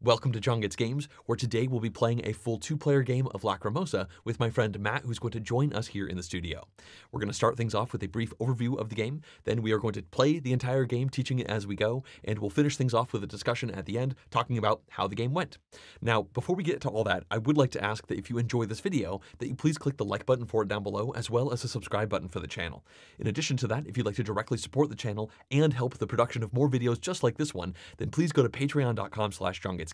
Welcome to Jongit's Games, where today we'll be playing a full two-player game of Lacrimosa with my friend Matt, who's going to join us here in the studio. We're going to start things off with a brief overview of the game, then we are going to play the entire game, teaching it as we go, and we'll finish things off with a discussion at the end, talking about how the game went. Now, before we get to all that, I would like to ask that if you enjoy this video, that you please click the like button for it down below, as well as the subscribe button for the channel. In addition to that, if you'd like to directly support the channel and help the production of more videos just like this one, then please go to patreon.com/JonGetsGames.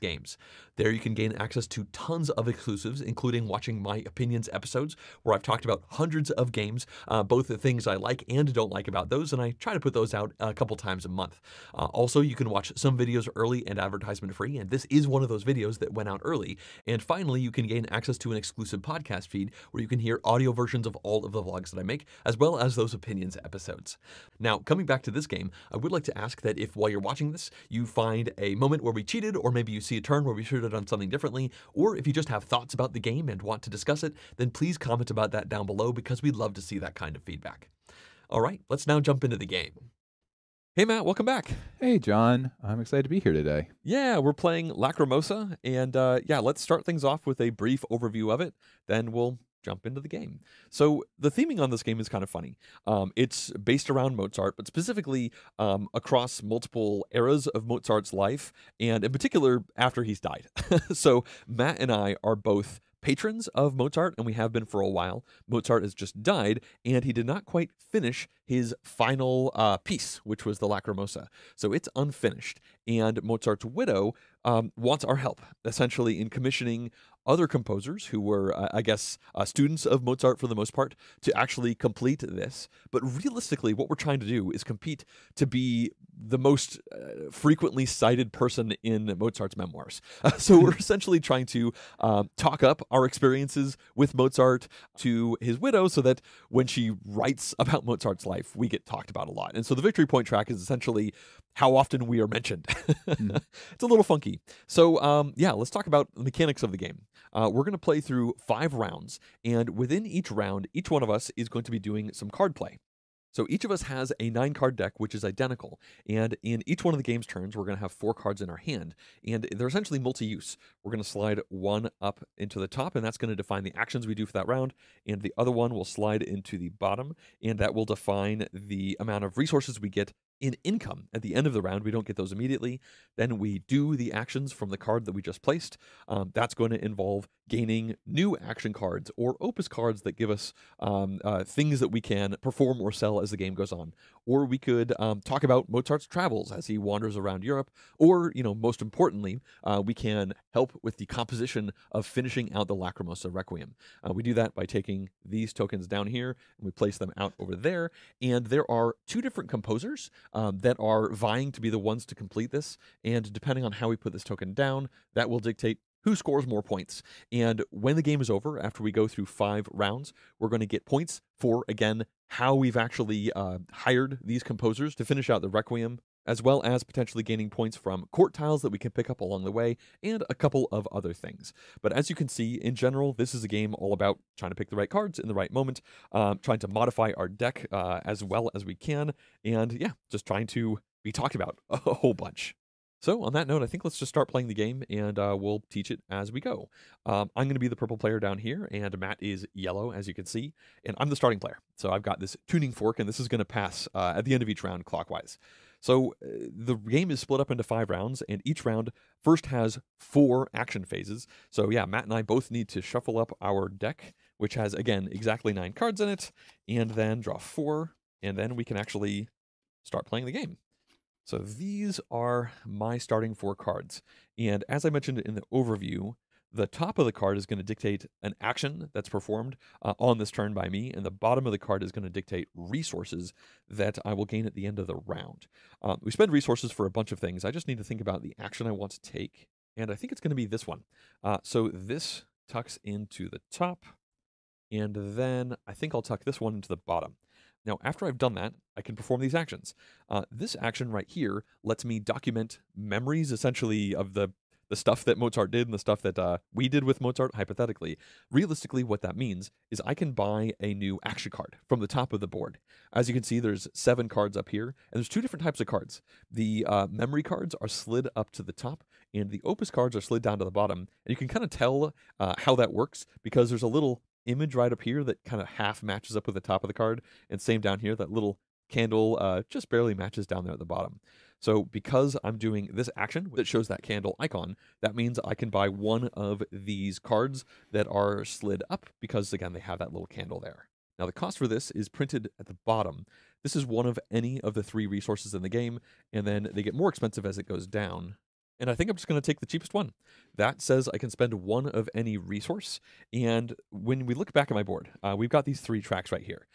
There you can gain access to tons of exclusives, including watching my opinions episodes, where I've talked about hundreds of games, both the things I like and don't like about those, and I try to put those out a couple times a month. Also, you can watch some videos early and advertisement free, and this is one of those videos that went out early. And finally, you can gain access to an exclusive podcast feed where you can hear audio versions of all of the vlogs that I make, as well as those opinions episodes. Now, coming back to this game, I would like to ask that if while you're watching this, you find a moment where we cheated, or maybe you see a turn where we should have done something differently, or if you just have thoughts about the game and want to discuss it, then please comment about that down below because we'd love to see that kind of feedback. All right, let's now jump into the game. Hey Matt, welcome back. Hey John, I'm excited to be here today. Yeah, we're playing Lacrimosa, and yeah, let's start things off with a brief overview of it, then we'll jump into the game. So the theming on this game is kind of funny. It's based around Mozart, but specifically across multiple eras of Mozart's life, and in particular after he's died. So Matt and I are both patrons of Mozart, and we have been for a while. Mozart has just died, and he did not quite finish his final piece, which was the Lacrimosa. So it's unfinished, and Mozart's widow wants our help, essentially, in commissioning other composers who were, I guess, students of Mozart for the most part, to actually complete this. But realistically, what we're trying to do is compete to be the most frequently cited person in Mozart's memoirs. So we're essentially trying to talk up our experiences with Mozart to his widow so that when she writes about Mozart's life, we get talked about a lot. And so the victory point track is essentially how often we are mentioned. It's a little funky. So yeah, let's talk about the mechanics of the game. We're going to play through 5 rounds, and within each round, each one of us is going to be doing some card play. So each of us has a 9-card deck, which is identical, and in each one of the game's turns, we're going to have 4 cards in our hand, and they're essentially multi-use. We're going to slide one up into the top, and that's going to define the actions we do for that round, and the other one will slide into the bottom, and that will define the amount of resources we get in income at the end of the round. We don't get those immediately. Then we do the actions from the card that we just placed. That's going to involve gaining new action cards or opus cards that give us things that we can perform or sell as the game goes on. Or we could talk about Mozart's travels as he wanders around Europe. Or, you know, most importantly, we can help with the composition of finishing out the Lacrimosa Requiem. We do that by taking these tokens down here and we place them out over there. And there are 2 different composers that are vying to be the ones to complete this, and depending on how we put this token down, that will dictate who scores more points. And when the game is over, after we go through 5 rounds, we're going to get points for, again, how we've actually hired these composers to finish out the Requiem, as well as potentially gaining points from court tiles that we can pick up along the way, and a couple of other things. But as you can see, in general, this is a game all about trying to pick the right cards in the right moment, trying to modify our deck as well as we can, and yeah, just trying to be talked about a whole bunch. So on that note, I think let's just start playing the game, and we'll teach it as we go. I'm going to be the purple player down here, and Matt is yellow, as you can see, and I'm the starting player. So I've got this tuning fork, and this is going to pass at the end of each round clockwise. So the game is split up into 5 rounds, and each round first has 4 action phases. So yeah, Matt and I both need to shuffle up our deck, which has, again, exactly 9 cards in it, and then draw 4, and then we can actually start playing the game. So these are my starting 4 cards. And as I mentioned in the overview, the top of the card is going to dictate an action that's performed on this turn by me, and the bottom of the card is going to dictate resources that I will gain at the end of the round. We spend resources for a bunch of things. I just need to think about the action I want to take, and I think it's going to be this one. So this tucks into the top, and then I think I'll tuck this one into the bottom. Now, after I've done that, I can perform these actions. This action right here lets me document memories, essentially, of the the stuff that Mozart did and the stuff that we did with Mozart, hypothetically. Realistically, what that means is I can buy a new action card from the top of the board. As you can see, there's 7 cards up here, and there's 2 different types of cards. The memory cards are slid up to the top, and the opus cards are slid down to the bottom. And you can kind of tell how that works, because there's a little image right up here that kind of half matches up with the top of the card, and same down here, that little candle just barely matches down there at the bottom. So because I'm doing this action that shows that candle icon, that means I can buy one of these cards that are slid up, because again, they have that little candle there. Now the cost for this is printed at the bottom. This is one of any of the 3 resources in the game, and then they get more expensive as it goes down. And I think I'm just going to take the cheapest one. That says I can spend one of any resource. And when we look back at my board, we've got these 3 tracks right here.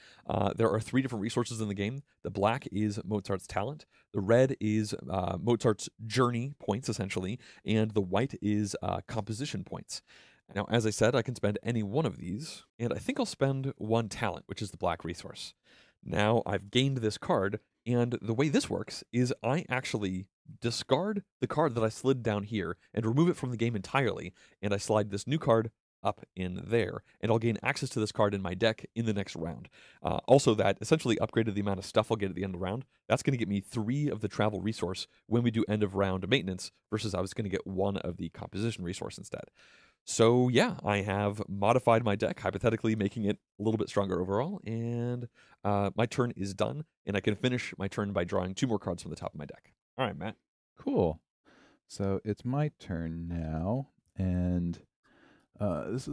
There are 3 different resources in the game. The black is Mozart's talent. The red is Mozart's journey points, essentially. And the white is composition points. Now, as I said, I can spend any one of these. And I think I'll spend 1 talent, which is the black resource. Now, I've gained this card. And the way this works is I actually discard the card that I slid down here and remove it from the game entirely, and I slide this new card up in there, and I'll gain access to this card in my deck in the next round. Also, that essentially upgraded the amount of stuff I'll get at the end of the round. That's going to get me 3 of the travel resource when we do end of round maintenance, versus I was going to get 1 of the composition resource instead. So yeah, I have modified my deck, hypothetically making it a little bit stronger overall, and my turn is done, and I can finish my turn by drawing 2 more cards from the top of my deck. All right, Matt. Cool. So it's my turn now, and these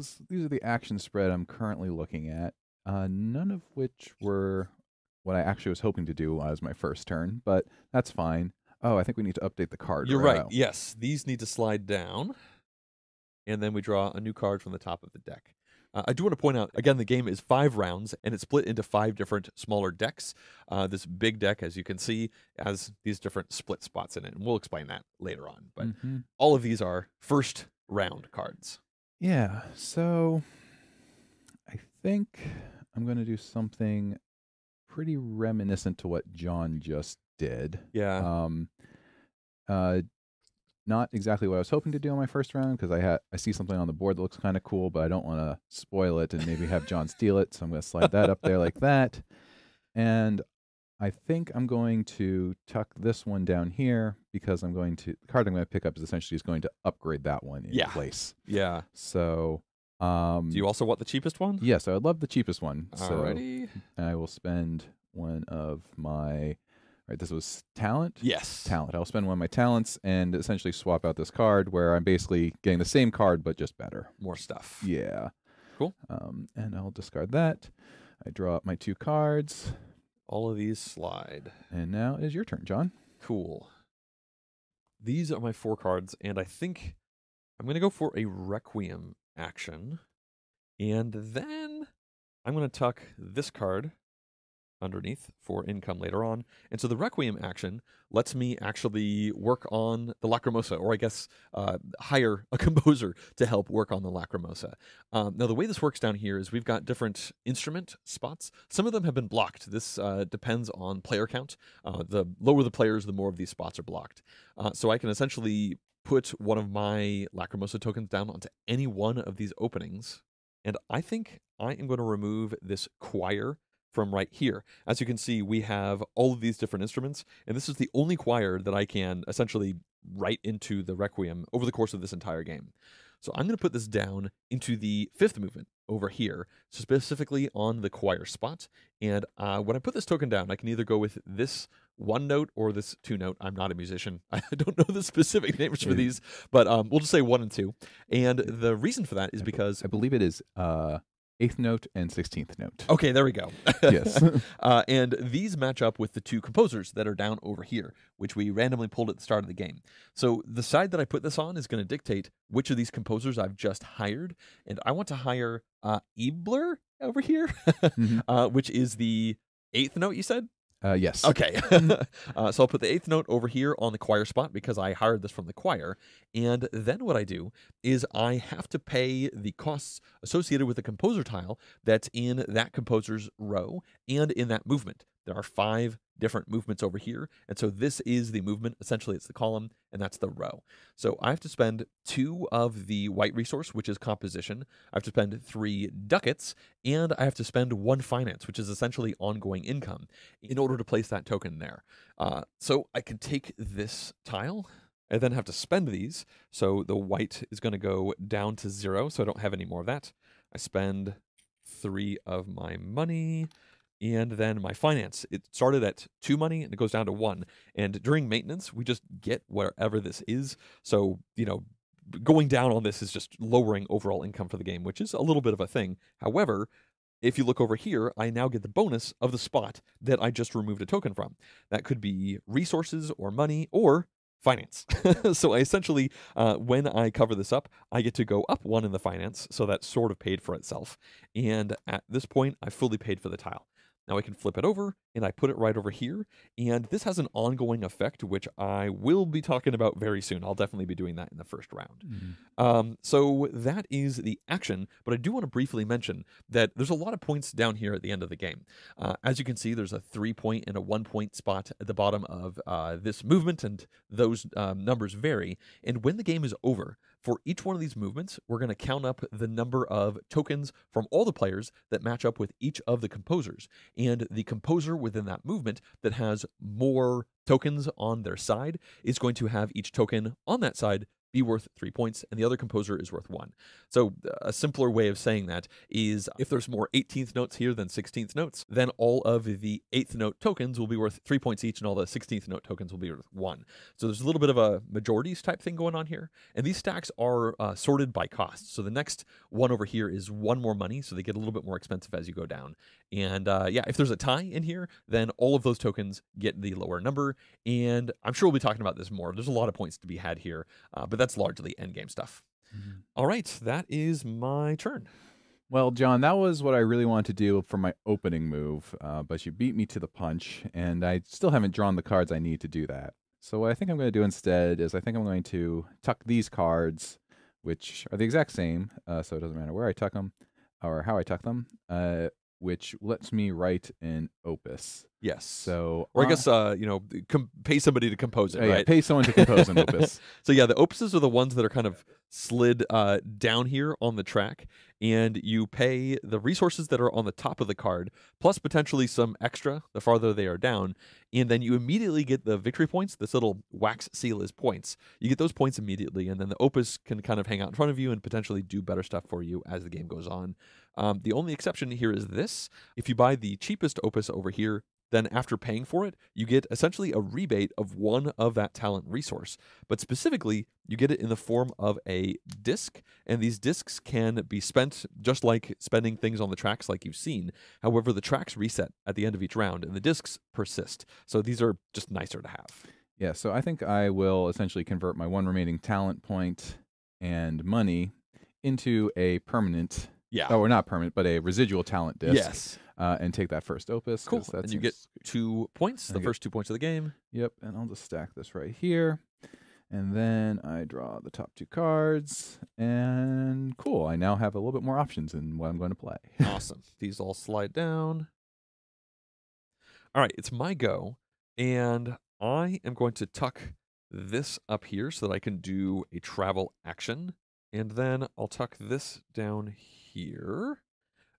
are the action spread I'm currently looking at, none of which were what I actually was hoping to do as my first turn, but that's fine. Oh, I think we need to update the card. You're right. Yes, these need to slide down, and then we draw a new card from the top of the deck. I do want to point out, again, the game is 5 rounds, and it's split into 5 different smaller decks. This big deck, as you can see, has these different split spots in it, and we'll explain that later on. But all of these are first round cards. Yeah, so I think I'm going to do something pretty reminiscent to what John just did. Yeah. Not exactly what I was hoping to do on my first round, because I see something on the board that looks kind of cool, but I don't want to spoil it and maybe have John steal it, so I'm going to slide that up there like that. And I think I'm going to tuck this one down here, because I'm going to, the card I'm going to pick up is essentially just going to upgrade that one in place. Yeah. So do you also want the cheapest one? Yes, I would love the cheapest one. Alrighty. So I will spend one of my... Right, this was talent? Yes. Talent. I'll spend one of my talents and essentially swap out this card, where I'm basically getting the same card, but just better. More stuff. Yeah. Cool. And I'll discard that. I draw up my 2 cards. All of these slide. And now it is your turn, John. Cool. These are my 4 cards, and I think I'm going to go for a Requiem action. And then I'm going to tuck this card underneath for income later on. And so the Requiem action lets me actually work on the Lacrimosa, or I guess hire a composer to help work on the Lacrimosa. Now the way this works down here is we've got different instrument spots. Some of them have been blocked. This depends on player count. The lower the players, the more of these spots are blocked. So I can essentially put one of my Lacrimosa tokens down onto any one of these openings. And I think I am going to remove this choir from right here. As you can see, we have all of these different instruments, and this is the only choir that I can essentially write into the Requiem over the course of this entire game. So I'm going to put this down into the 5th movement over here, so specifically on the choir spot. And when I put this token down, I can either go with this 1 note or this 2 note. I'm not a musician. I don't know the specific names for these, but we'll just say 1 and 2. And the reason for that is because... I believe it is... 8th note and 16th note. Okay, there we go. Yes. And these match up with the 2 composers that are down over here, which we randomly pulled at the start of the game. So the side that I put this on is going to dictate which of these composers I've just hired. And I want to hire Ebler over here, which is the 8th note, you said? Yes. Okay. So I'll put the 8th note over here on the choir spot, because I hired this from the choir. And then what I do is I have to pay the costs associated with the composer tile that's in that composer's row and in that movement. There are 5 different movements over here. And so this is the movement. Essentially, it's the column, and that's the row. So I have to spend 2 of the white resource, which is composition. I have to spend 3 ducats, and I have to spend 1 finance, which is essentially ongoing income, in order to place that token there. So I can take this tile. I then have to spend these. So the white is going to go down to 0, so I don't have any more of that. I spend 3 of my money, and then my finance. It started at 2 money, and it goes down to 1. And during maintenance, we just get wherever this is. So, you know, going down on this is just lowering overall income for the game, which is a little bit of a thing. However, if you look over here, I now get the bonus of the spot that I just removed a token from. That could be resources or money or finance. So I essentially, when I cover this up, I get to go up 1 in the finance, so that sort of paid for itself. And at this point, I fully paid for the tile. Now I can flip it over, and I put it right over here, and this has an ongoing effect, which I will be talking about very soon. I'll definitely be doing that in the first round. Mm-hmm. So that is the action, but I do want to briefly mention that there's a lot of points down here at the end of the game. As you can see, there's a 3-point and a 1-point spot at the bottom of this movement, and those numbers vary. And when the game is over, for each one of these movements, we're going to count up the number of tokens from all the players that match up with each of the composers. And the composer within that movement that has more tokens on their side is going to have each token on that side be worth 3 points, and the other composer is worth 1. So a simpler way of saying that is if there's more 18th notes here than 16th notes, then all of the 8th note tokens will be worth 3 points each, and all the 16th note tokens will be worth 1. So there's a little bit of a majorities type thing going on here, and these stacks are sorted by cost. So the next one over here is 1 more money, so they get a little bit more expensive as you go down. And yeah, if there's a tie in here, then all of those tokens get the lower number, and I'm sure we'll be talking about this more. There's a lot of points to be had here, but that's largely endgame stuff. Mm-hmm. All right, that is my turn. Well, John, that was what I really wanted to do for my opening move, but you beat me to the punch, and I still haven't drawn the cards I need to do that. So what I think I'm going to do instead is I think I'm going to tuck these cards, which are the exact same, so it doesn't matter where I tuck them or how I tuck them, which lets me write an opus. Yes. So, or I guess, you know, pay somebody to compose it, right? Yeah, pay someone to compose an opus. So yeah, the opuses are the ones that are kind of slid down here on the track, and you pay the resources that are on the top of the card, plus potentially some extra the farther they are down, and then you immediately get the victory points. This little wax seal is points. You get those points immediately, and then the opus can kind of hang out in front of you and potentially do better stuff for you as the game goes on. The only exception here is this. If you buy the cheapest opus over here, then after paying for it, you get essentially a rebate of 1 of that talent resource. But specifically, you get it in the form of a disc, and these discs can be spent just like spending things on the tracks like you've seen. However, the tracks reset at the end of each round, and the discs persist. So these are just nicer to have. Yeah, so I think I will essentially convert my 1 remaining talent point and money into a permanent... Yeah. Oh, we're not permanent, but a residual talent disc. Yes. And take that first opus. Cool. And you get 2 points, the first 2 points of the game. Yep. And I'll just stack this right here. And then I draw the top 2 cards. And cool. I now have a little bit more options in what I'm going to play. Awesome. These all slide down. All right. It's my go. And I am going to tuck this up here so that I can do a travel action. And then I'll tuck this down here.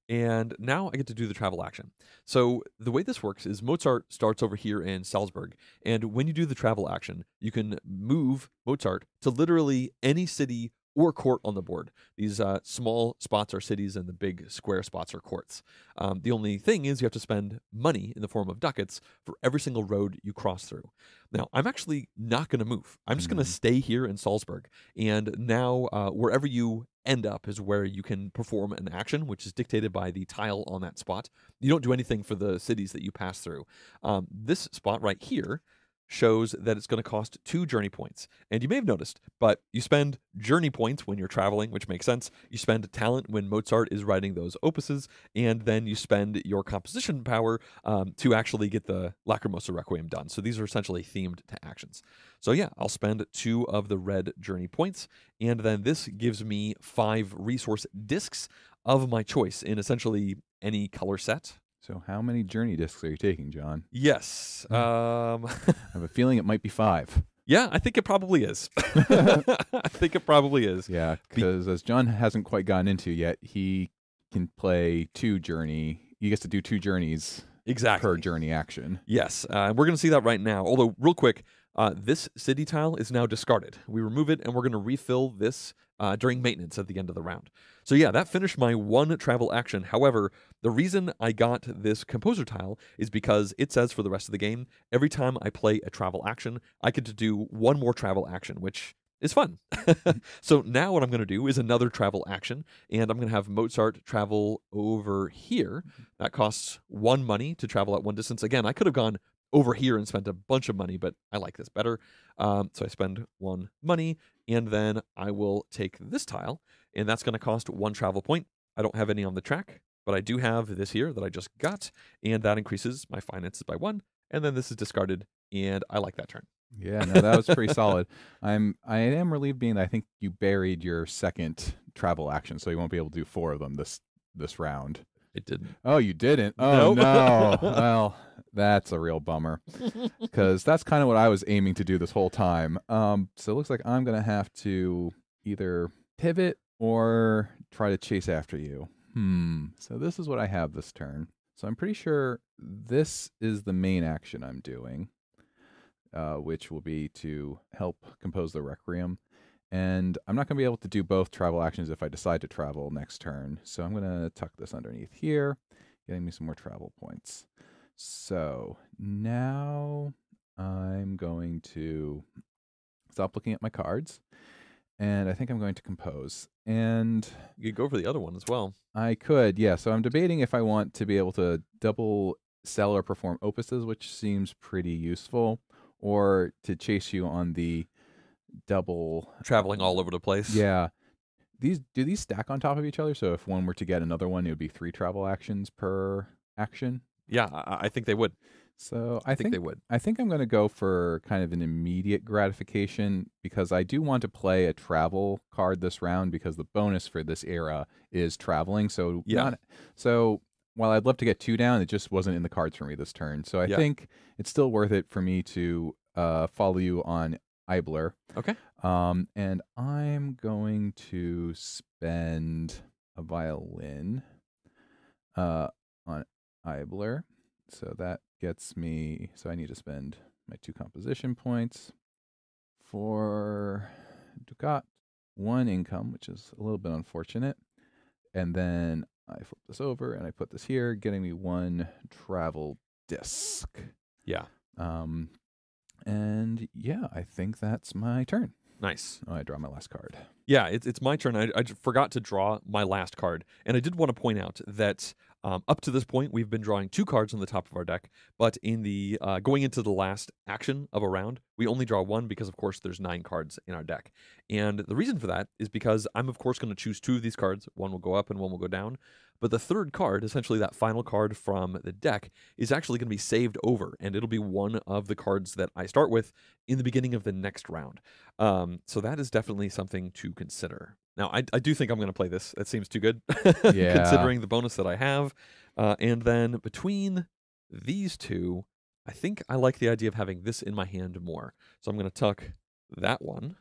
And now I get to do the travel action. So the way this works is Mozart starts over here in Salzburg. And when you do the travel action, you can move Mozart to literally any city or court on the board. These small spots are cities, and the big square spots are courts. The only thing is you have to spend money in the form of ducats for every single road you cross through. Now, I'm actually not going to move. I'm just going to stay here in Salzburg. And now, wherever you end up is where you can perform an action, which is dictated by the tile on that spot. You don't do anything for the cities that you pass through. This spot right here shows that it's going to cost 2 journey points. And you may have noticed, but you spend journey points when you're traveling, which makes sense. You spend talent when Mozart is writing those opuses, and then you spend your composition power to actually get the Lacrimosa Requiem done. So these are essentially themed to actions. So yeah, I'll spend 2 of the red journey points, and then this gives me 5 resource discs of my choice in essentially any color set. So how many journey discs are you taking, John? Yes. I have a feeling it might be 5. Yeah, I think it probably is. I think it probably is. Yeah, because as John hasn't quite gotten into yet, he can play 2 journey. He gets to do 2 journeys per journey action. Yes, we're going to see that right now. Although, real quick, this city tile is now discarded. We remove it, and we're going to refill this during maintenance at the end of the round. So yeah, that finished my 1 travel action. However, the reason I got this composer tile is because it says for the rest of the game, every time I play a travel action, I get to do 1 more travel action, which is fun. So now what I'm going to do is another travel action, and I'm going to have Mozart travel over here. That costs 1 money to travel at 1 distance. Again, I could have gone over here and spent a bunch of money, but I like this better. So I spend 1 money, and then I will take this tile, and that's going to cost 1 travel point. I don't have any on the track, but I do have this here that I just got, and that increases my finances by 1, and then this is discarded, and I like that turn. Yeah, no, that was pretty solid. I am relieved being that I think you buried your 2nd travel action, so you won't be able to do 4 of them this round. It didn't. Oh, you didn't? Oh, no. Well, that's a real bummer, because that's kind of what I was aiming to do this whole time. So it looks like I'm going to have to either pivot or try to chase after you. So this is what I have this turn. So I'm pretty sure this is the main action I'm doing, which will be to help compose the Requiem. And I'm not going to be able to do both travel actions if I decide to travel next turn. So I'm going to tuck this underneath here, getting me some more travel points. So now I'm going to stop looking at my cards, and I think I'm going to compose. And you could go for the other one as well. I could, yeah. So I'm debating if I want to be able to double sell or perform opuses, which seems pretty useful, or to chase you on the double traveling all over the place. Yeah. Do these stack on top of each other? So if one were to get another one, it would be 3 travel actions per action. Yeah, I think they would. So I think they would. I think I'm going to go for kind of an immediate gratification, because I do want to play a travel card this round, because the bonus for this era is traveling. So yeah. So while I'd love to get 2 down, it just wasn't in the cards for me this turn. So I think it's still worth it for me to follow you on Ebler. Okay. And I'm going to spend a violin on Ebler. So that gets me, so I need to spend my 2 composition points for Ducat, 1 income, which is a little bit unfortunate. And then I flip this over and I put this here, getting me 1 travel disc. Yeah. And yeah, I think that's my turn. Nice. Oh, I draw my last card. Yeah, it's my turn. I forgot to draw my last card. And I did want to point out that up to this point, we've been drawing 2 cards on the top of our deck. But in the going into the last action of a round, we only draw 1, because, of course, there's 9 cards in our deck. And the reason for that is because I'm, of course, going to choose 2 of these cards. 1 will go up and 1 will go down. But the 3rd card, essentially that final card from the deck, is actually going to be saved over, and it'll be 1 of the cards that I start with in the beginning of the next round. So that is definitely something to consider. Now, I do think I'm going to play this. That seems too good, yeah. Considering the bonus that I have. And then between these 2, I think I like the idea of having this in my hand more. So I'm going to tuck that one,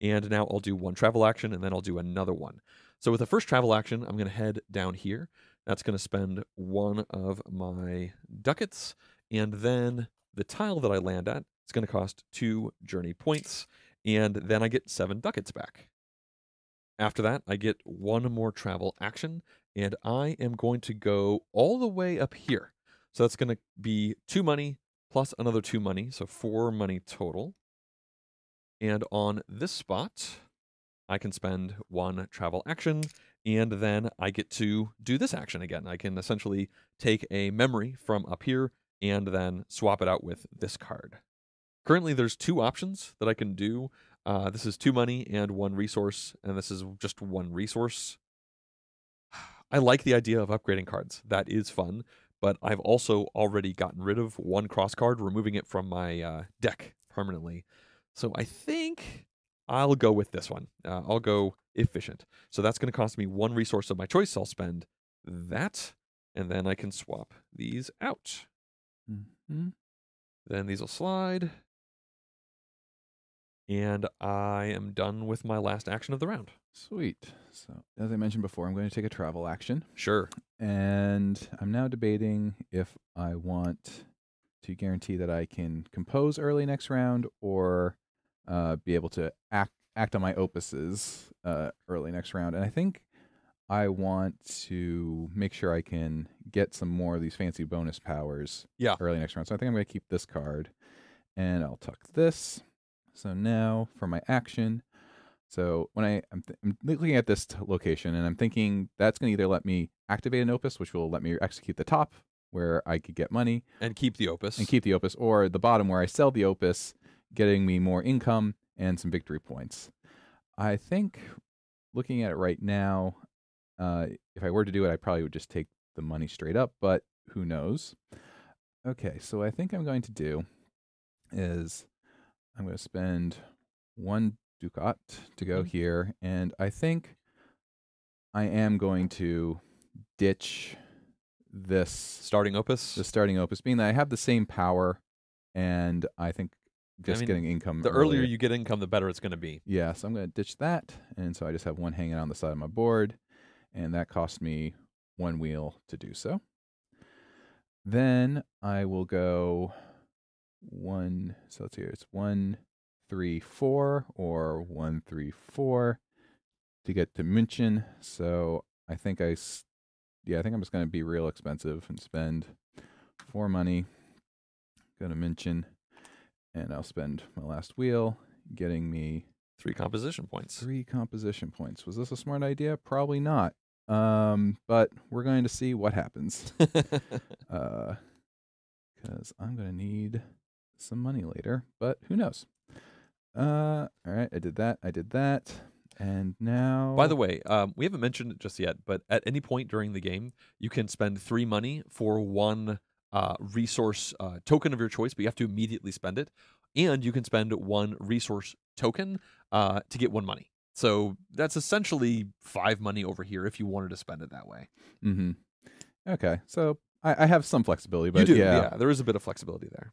and now I'll do 1 travel action, and then I'll do another one. So with the first travel action, I'm going to head down here. That's going to spend 1 of my ducats. And then the tile that I land at, it's going to cost 2 journey points. And then I get 7 ducats back. After that, I get 1 more travel action. And I am going to go all the way up here. So that's going to be 2 money plus another 2 money. So 4 money total. And on this spot, I can spend 1 travel action, and then I get to do this action again. I can essentially take a memory from up here and then swap it out with this card. Currently, there's 2 options that I can do. This is 2 money and 1 resource, and this is just 1 resource. I like the idea of upgrading cards. That is fun, but I've also already gotten rid of 1 cross card, removing it from my deck permanently. So I think I'll go with this one. I'll go efficient. So that's going to cost me 1 resource of my choice. I'll spend that. And then I can swap these out. Mm-hmm. Then these will slide. And I am done with my last action of the round. Sweet. So as I mentioned before, I'm going to take a travel action. Sure. And I'm now debating if I want to guarantee that I can compose early next round or be able to act on my opuses early next round. And I think I want to make sure I can get some more of these fancy bonus powers early next round. So I think I'm going to keep this card and I'll tuck this. So now for my action. So when I'm looking at this location and I'm thinking that's going to either let me activate an opus, which will let me execute the top where I could get money. And keep the opus. And keep the opus. Or the bottom where I sell the opus, getting me more income and some victory points. I think looking at it right now, if I were to do it, I probably would just take the money straight up, but who knows? Okay, so I think I'm going to do is I'm going to spend one ducat to go here, and I think I am going to ditch this starting opus. The starting opus, being that I have the same power, and I think just getting income. The earlier you get income, the better it's going to be. Yeah, so I'm going to ditch that, and so I just have one hanging on the side of my board. And that cost me one wheel to do so. Then I will go one, so let's see here, it's 1, 3, 4 or 1, 3, 4 to get to München. So I think I think I'm just going to be real expensive and spend 4 money, go to München, and I'll spend my last wheel getting me 3 composition points. 3 composition points. Was this a smart idea? Probably not. But we're going to see what happens. Because I'm going to need some money later, but who knows? All right, I did that. I did that. And now... By the way, we haven't mentioned it just yet, but at any point during the game, you can spend 3 money for 1 resource token of your choice, but you have to immediately spend it. And you can spend 1 resource token to get 1 money. So that's essentially 5 money over here if you wanted to spend it that way. Mm-hmm. Okay, so I have some flexibility, but you do, yeah, there is a bit of flexibility there.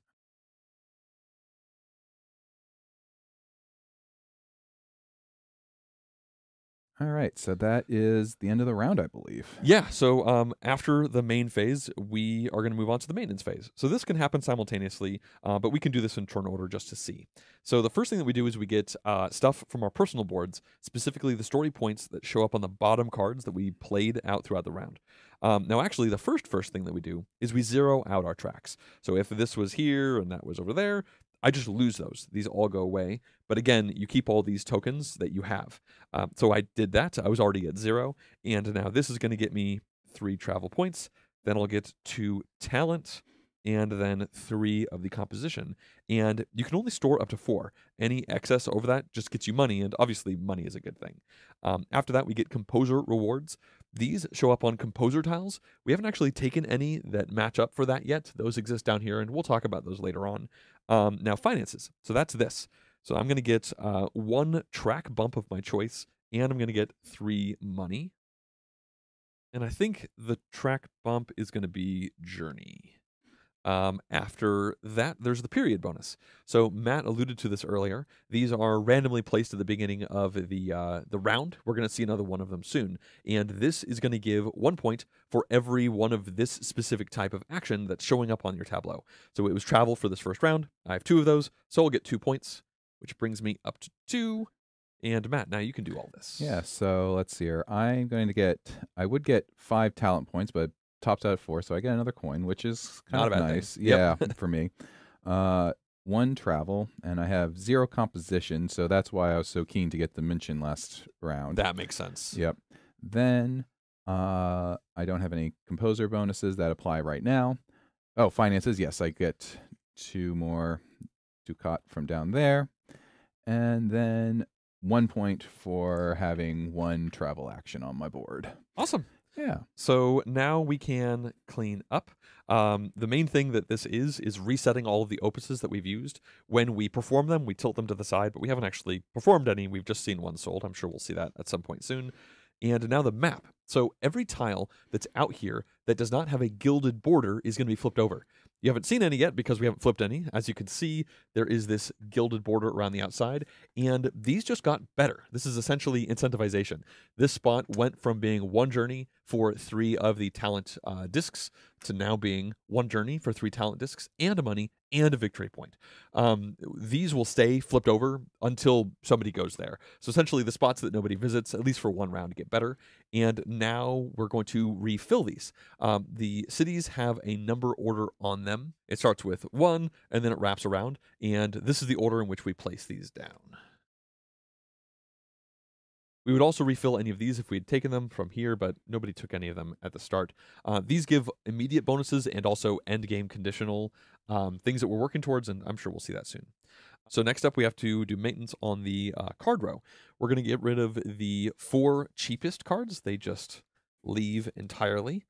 All right, so that is the end of the round, I believe. Yeah, so after the main phase, we are going to move on to the maintenance phase. So this can happen simultaneously, but we can do this in turn order just to see. So the first thing that we do is we get stuff from our personal boards, specifically the story points that show up on the bottom cards that we played out throughout the round. Now, actually, the first thing that we do is we zero out our tracks. So if this was here and that was over there, I just lose those. These all go away. But again, you keep all these tokens that you have. So I did that. I was already at 0. And now this is going to get me 3 travel points. Then I'll get 2 talent and then 3 of the composition. And you can only store up to 4. Any excess over that just gets you money. And obviously money is a good thing. After that, we get composer rewards. These show up on composer tiles. We haven't actually taken any that match up for that yet. Those exist down here, and we'll talk about those later on. Now, finances. So that's this. So I'm going to get 1 track bump of my choice, and I'm going to get 3 money. And I think the track bump is going to be Journey. After that, there's the period bonus. So Matt alluded to this earlier. These are randomly placed at the beginning of the round. We're going to see another one of them soon. And this is going to give 1 point for every one of this specific type of action that's showing up on your tableau. So it was travel for this first round. I have 2 of those, so I'll get 2 points, which brings me up to 2. And Matt, now you can do all this. Yeah, so let's see here. I'm going to get, I would get 5 talent points, but tops out at 4, so I get another coin, which is kind of nice. Yep. Yeah, for me. 1 travel, and I have 0 composition, so that's why I was so keen to get the mention last round. That makes sense. Yep. Then I don't have any composer bonuses that apply right now. Oh, finances, yes, I get 2 more ducat from down there. And then 1 point for having 1 travel action on my board. Awesome. Yeah. So now we can clean up. The main thing that this is resetting all of the opuses that we've used. When we perform them, we tilt them to the side, but we haven't actually performed any. We've just seen one sold. I'm sure we'll see that at some point soon. and now the map. So every tile that's out here that does not have a gilded border is going to be flipped over. You haven't seen any yet because we haven't flipped any. As you can see, there is this gilded border around the outside, and these just got better. This is essentially incentivization. This spot went from being one journey for 3 of the talent discs to now being one journey for 3 talent discs and a money and a victory point. These will stay flipped over until somebody goes there. So essentially the spots that nobody visits, at least for 1 round, get better. And now we're going to refill these. The cities have a number order on them. It starts with 1 and then it wraps around. And this is the order in which we place these down. We would also refill any of these if we had taken them from here, but nobody took any of them at the start. These give immediate bonuses and also endgame conditional things that we're working towards, and I'm sure we'll see that soon. So next up, we have to do maintenance on the card row. We're going to get rid of the 4 cheapest cards. They just leave entirely.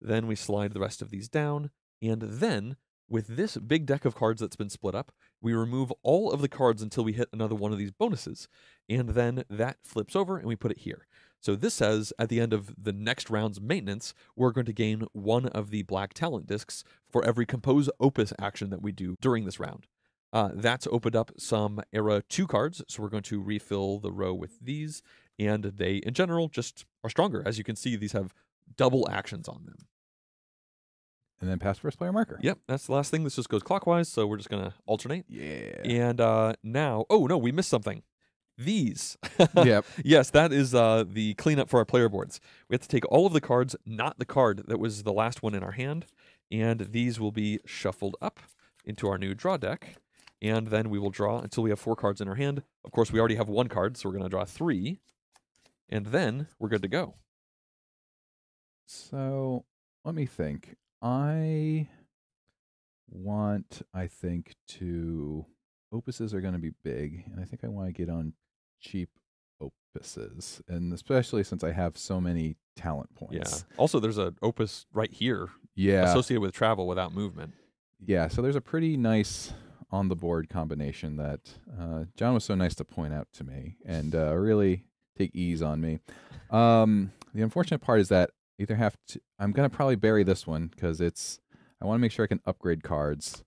Then we slide the rest of these down, and then with this big deck of cards that's been split up, we remove all of the cards until we hit another one of these bonuses, and then that flips over and we put it here. So this says at the end of the next round's maintenance, we're going to gain 1 of the black talent discs for every compose opus action that we do during this round. That's opened up some era 2 cards, so we're going to refill the row with these, and they in general just are stronger. As you can see, these have double actions on them. And then pass first player marker. Yep, that's the last thing. This just goes clockwise, so we're just going to alternate. Yeah. And now, oh no, we missed something. These. Yep. Yes, that is the cleanup for our player boards. We have to take all of the cards, not the card that was the last one in our hand, and these will be shuffled up into our new draw deck, and then we will draw until we have 4 cards in our hand. Of course, we already have 1 card, so we're going to draw 3, and then we're good to go. So let me think. I want, I think, to... Opuses are going to be big, and I think I want to get on cheap opuses, and especially since I have so many talent points. Yeah. Also, there's an opus right here associated with travel without movement. Yeah, so there's a pretty nice on-the-board combination that John was so nice to point out to me and really take ease on me. The unfortunate part is that either have to, I'm going to probably bury this one because it's, I want to make sure I can upgrade cards.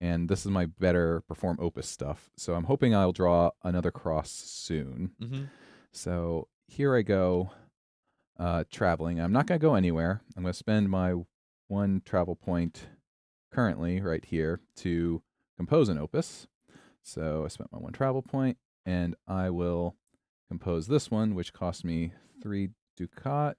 And this is my better perform opus stuff. So I'm hoping I'll draw another cross soon. Mm-hmm. So here I go traveling. I'm not going to go anywhere. I'm going to spend my 1 travel point currently right here to compose an opus. So I spent my 1 travel point and I will compose this one, which cost me 3 ducat.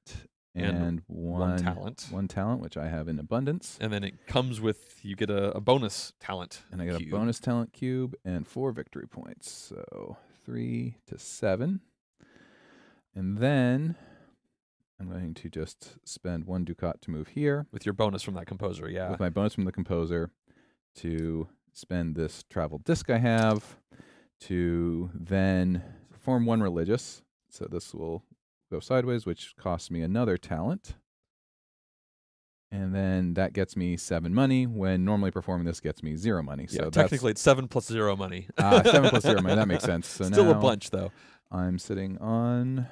And one talent, which I have in abundance. And then it comes with, you get a bonus talent. And I get a bonus talent cube and 4 victory points. So 3 to 7. And then I'm going to just spend 1 ducat to move here. With your bonus from that composer, yeah. With my bonus from the composer to spend this travel disc I have to then perform 1 religious. So this will go sideways, which costs me another talent. And then that gets me 7 money, when normally performing this gets me 0 money. Yeah, so technically it's 7 plus 0 money. 7 plus 0 money, that makes sense. So still a bunch though. I'm sitting on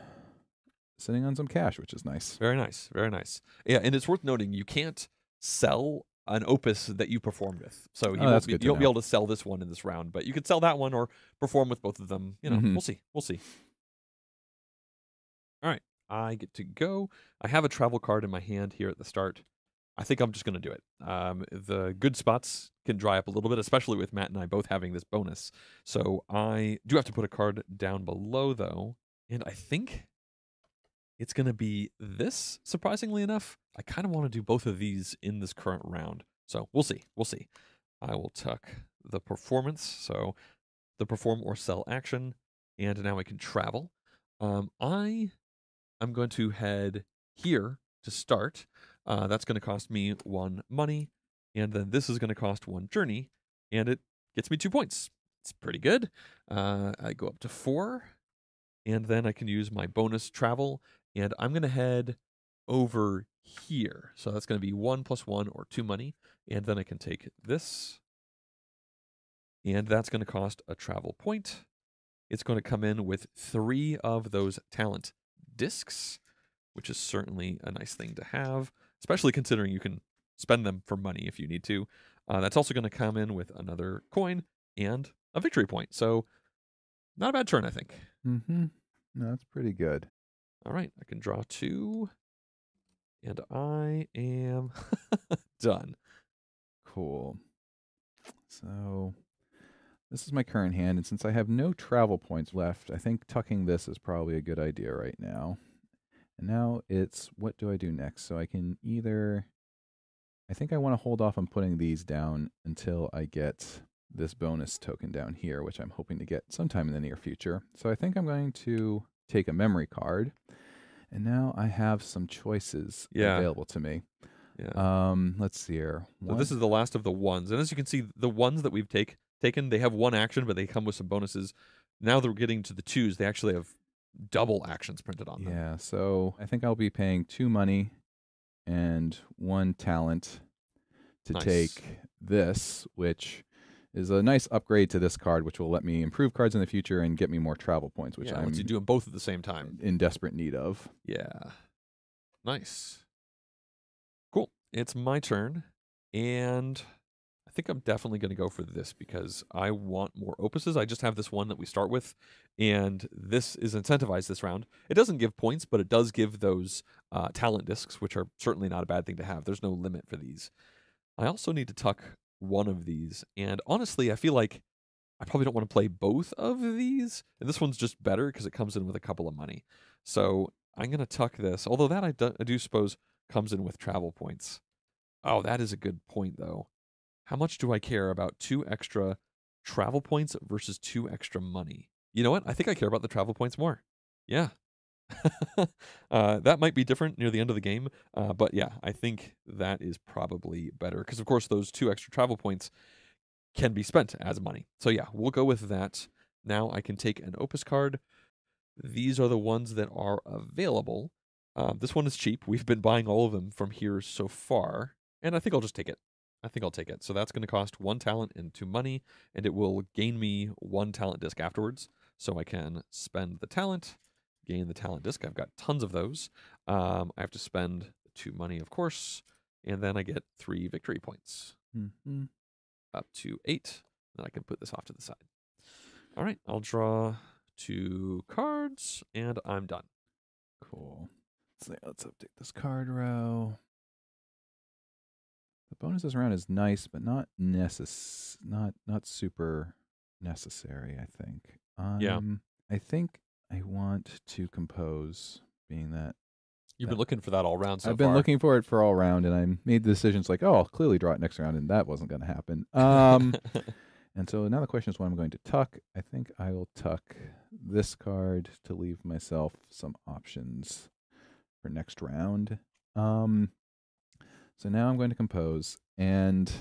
some cash, which is nice. Very nice, very nice. Yeah, and it's worth noting, you can't sell an opus that you performed with. So you won't be able to sell this one in this round, but you could sell that one or perform with both of them. You know, we'll see, we'll see. All right, I get to go. I have a travel card in my hand here at the start. I think I'm just going to do it. The good spots can dry up a little bit, especially with Matt and I both having this bonus. So I do have to put a card down below, though, and I think it's going to be this, surprisingly enough. I kind of want to do both of these in this current round, so we'll see. We'll see. I will tuck the performance, so the perform or sell action, and now I can travel. I'm going to head here to start. That's going to cost me 1 money, and then this is going to cost 1 journey, and it gets me 2 points. It's pretty good. I go up to 4, and then I can use my bonus travel, and I'm going to head over here. So that's going to be 1 plus 1 or 2 money, and then I can take this, and that's going to cost a travel point. It's going to come in with 3 of those talent discs, which is certainly a nice thing to have, especially considering you can spend them for money if you need to. That's also going to come in with another coin and a victory point. So not a bad turn, I think. Mm-hmm. No, that's pretty good. All right, I can draw two, and I am done. Cool. So this is my current hand, and since I have no travel points left, I think tucking this is probably a good idea right now. And now it's, what do I do next? So I can either, I think I want to hold off on putting these down until I get this bonus token down here, which I'm hoping to get sometime in the near future. So I think I'm going to take a memory card, and now I have some choices available to me. Yeah. Let's see here. So this is the last of the ones, and as you can see, the ones that we've taken, they have one action, but they come with some bonuses. Now they're getting to the twos. They actually have double actions printed on them. Yeah, so I think I'll be paying 2 money and 1 talent to take this, which is a nice upgrade to this card, which will let me improve cards in the future and get me more travel points, which I'm doing both at the same time. In desperate need of. Yeah. Nice. Cool. It's my turn, and I think I'm definitely going to go for this because I want more opuses. I just have this one that we start with, and this is incentivized this round. It doesn't give points, but it does give those talent discs, which are certainly not a bad thing to have. There's no limit for these. I also need to tuck one of these, and honestly, I feel like I probably don't want to play both of these, and this one's just better because it comes in with a couple of money. So I'm going to tuck this, although that I do suppose comes in with travel points. Oh, that is a good point, though. How much do I care about 2 extra travel points versus 2 extra money? You know what? I think I care about the travel points more. Yeah. That might be different near the end of the game, but yeah, I think that is probably better because, of course, those 2 extra travel points can be spent as money. So yeah, we'll go with that. Now I can take an opus card. These are the ones that are available. This one is cheap. We've been buying all of them from here so far, and I think I'll just take it. I think I'll take it. So that's going to cost 1 talent and 2 money, and it will gain me 1 talent disc afterwards. So I can spend the talent, gain the talent disc. I've got tons of those. I have to spend 2 money, of course, and then I get 3 victory points. Mm-hmm. Up to 8. Then I can put this off to the side. All right, I'll draw 2 cards, and I'm done. Cool. So let's update this card row. The bonus this round is nice, but not super necessary, I think. Yeah. I think I want to compose, being that you've been looking for that all round so far. I've been looking for it for all round, and I made the decisions like, oh, I'll clearly draw it next round, and that wasn't going to happen. And so now the question is what I'm going to tuck. I think I will tuck this card to leave myself some options for next round. So now I'm going to compose, and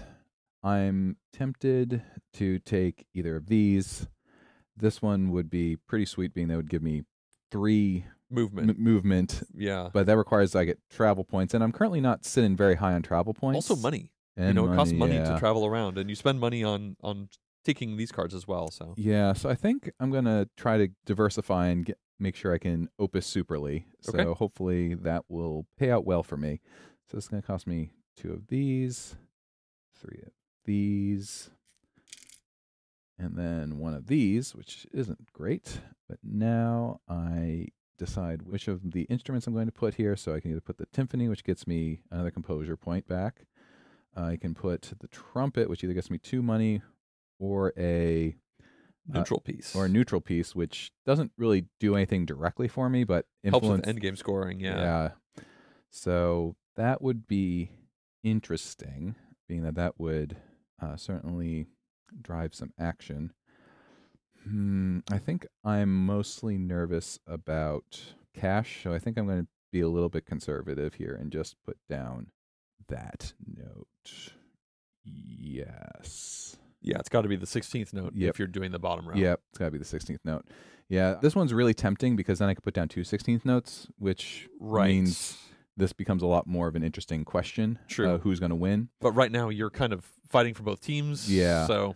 I'm tempted to take either of these. This one would be pretty sweet, being that would give me 3 movement. Yeah, but that requires I get travel points, and I'm currently not sitting very high on travel points. Also, money. And it costs money to travel around, and you spend money on taking these cards as well. So yeah, so I think I'm gonna try to diversify and make sure I can opus superly. So hopefully that will pay out well for me. So it's going to cost me 2 of these, 3 of these, and then 1 of these, which isn't great. But now I decide which of the instruments I'm going to put here. So I can either put the timpani, which gets me another composure point back. I can put the trumpet, which either gets me 2 money or a neutral piece. Or a neutral piece, which doesn't really do anything directly for me, but helps with end game scoring. Yeah. Yeah. So that would be interesting, being that that would certainly drive some action. I think I'm mostly nervous about cash, so I think I'm going to be a little bit conservative here and just put down that note. Yes. Yeah, it's got to be the 16th note if you're doing the bottom row. Yep, it's got to be the 16th note. Yeah, this one's really tempting because then I could put down 2 16th notes, which means this becomes a lot more of an interesting question. True. Who's going to win? But right now you're kind of fighting for both teams. Yeah. So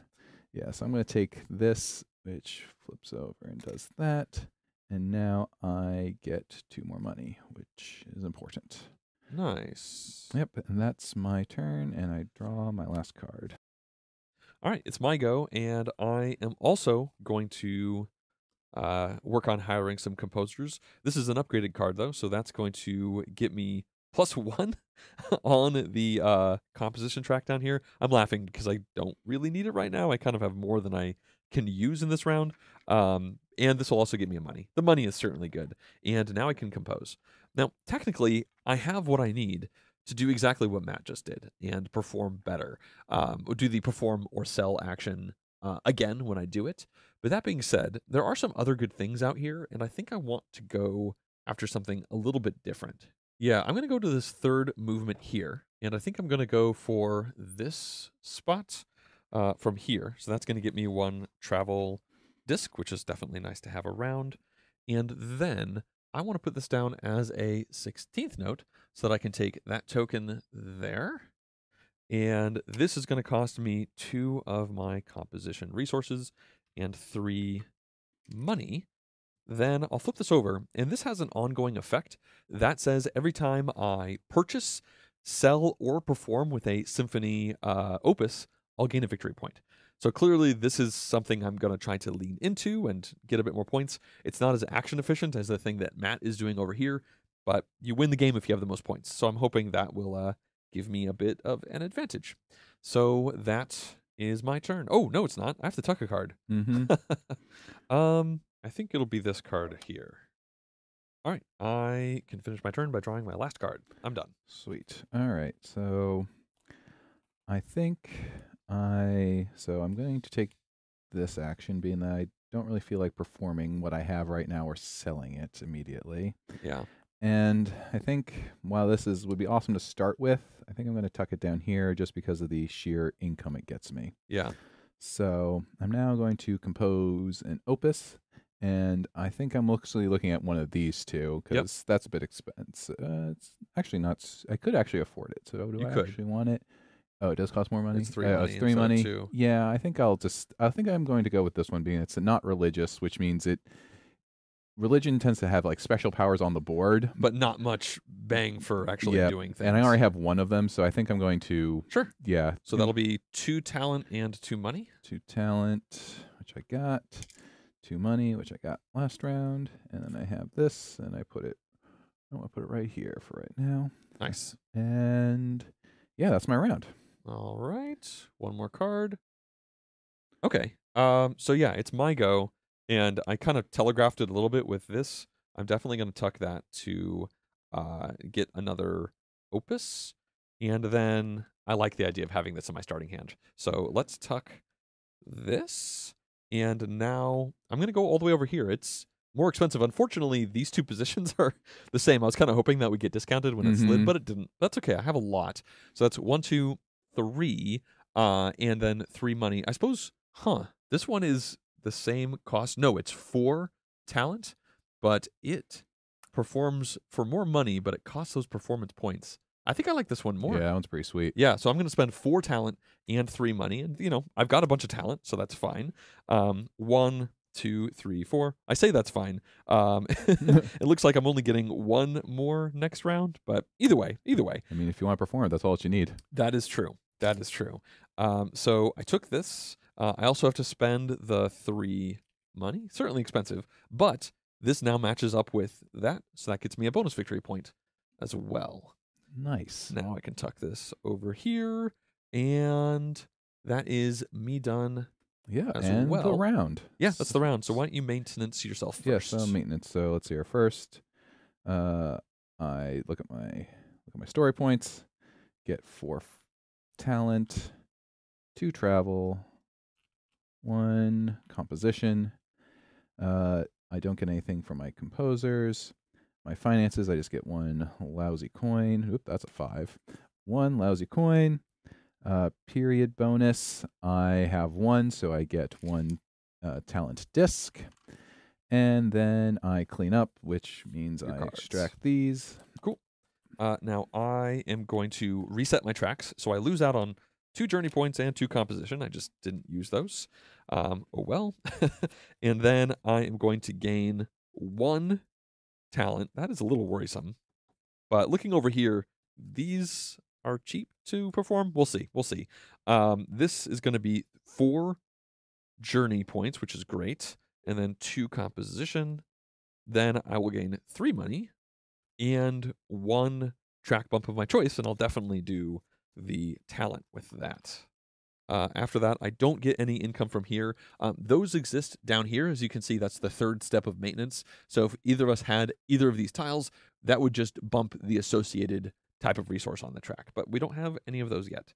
I'm going to take this, which flips over and does that. And now I get 2 more money, which is important. Nice. Yep, and that's my turn, and I draw my last card. All right, it's my go, and I am also going to work on hiring some composers. This is an upgraded card, though, so that's going to get me +1 on the composition track down here. I'm laughing because I don't really need it right now. I kind of have more than I can use in this round. And this will also give me a money. The money is certainly good. And now I can compose. Now, technically, I have what I need to do exactly what Matt just did and perform better. Or do the perform or sell action again when I do it. But that being said, there are some other good things out here, and I think I want to go after something a little bit different. Yeah, I'm going to go to this third movement here, and I think I'm going to go for this spot from here. So that's going to get me 1 travel disc, which is definitely nice to have around. And then I want to put this down as a 16th note so that I can take that token there. And this is going to cost me 2 of my composition resources and 3 money. Then I'll flip this over, and this has an ongoing effect that says every time I purchase, sell, or perform with a symphony opus, I'll gain a victory point. So clearly this is something I'm going to try to lean into and get a bit more points. It's not as action efficient as the thing that Matt is doing over here, but you win the game if you have the most points. So I'm hoping that will give me a bit of an advantage. So that is my turn. Oh, no, it's not. I have to tuck a card. Mm-hmm. I think it'll be this card here. All right. I can finish my turn by drawing my last card. I'm done. Sweet. All right. So I think I'm going to take this action, being that I don't really feel like performing what I have right now or selling it immediately. Yeah. And I think while this would be awesome to start with, I think I'm going to tuck it down here just because of the sheer income it gets me. Yeah. So I'm now going to compose an opus. And I think I'm actually looking at one of these two because that's a bit expensive. It's actually not. I could actually afford it. So do I actually want it? Oh, it does cost more money. It's 3 money. It's 3 money. 2. Yeah, I think I'm going to go with this one, being it's not religious, which means religion tends to have like special powers on the board, but not much bang for actually doing things. And I already have 1 of them, so I think I'm going to Yeah. So that'll be 2 talent and 2 money. 2 talent, which I got. 2 money, which I got last round, and then I have this, and I want to put it right here for right now. Nice. And yeah, that's my round. All right, 1 more card. Okay. So yeah, it's my go, and I kind of telegraphed it a little bit with this. I'm definitely going to tuck that to get another opus, and then I like the idea of having this in my starting hand. So let's tuck this. And now I'm going to go all the way over here. It's more expensive. Unfortunately, these 2 positions are the same. I was kind of hoping that would get discounted when it slid, but it didn't. That's okay. I have a lot. So that's 1, 2, 3, and then 3 money. I suppose, this one is the same cost. No, it's 4 talent, but it performs for more money, but it costs those performance points. I think I like this one more. Yeah, that one's pretty sweet. Yeah, so I'm going to spend 4 talent and 3 money. And, you know, I've got a bunch of talent, so that's fine. 1, 2, 3, 4. I say that's fine. It looks like I'm only getting 1 more next round, but either way. I mean, if you want to perform, that's all that you need. That is true. That is true. So I took this. I also have to spend the 3 money. Certainly expensive, but this now matches up with that, so that gets me a bonus victory point as well. Nice. Now I can tuck this over here, and that is me done. Yeah, and the round. Yeah, that's the round. So why don't you maintenance yourself first? Yeah, so maintenance. So let's see here first. I look at my story points. Get 4 talent, 2 travel, 1 composition. I don't get anything from my composers. My finances, I just get 1 lousy coin. Oop, that's a 5. 1 lousy coin. Period bonus. I have 1, so I get 1 talent disc. And then I clean up, which means I extract these. Cool. Now I am going to reset my tracks, so I lose out on 2 journey points and 2 composition. I just didn't use those. Oh well. And then I am going to gain one talent. That is a little worrisome. But looking over here, these are cheap to perform. We'll see. We'll see. This is going to be 4 journey points, which is great, and then 2 composition. Then I will gain 3 money and 1 track bump of my choice, and I'll definitely do the talent with that. After that, I don't get any income from here. Those exist down here. As you can see, that's the 3rd step of maintenance. So if either of us had either of these tiles, that would just bump the associated type of resource on the track. But we don't have any of those yet.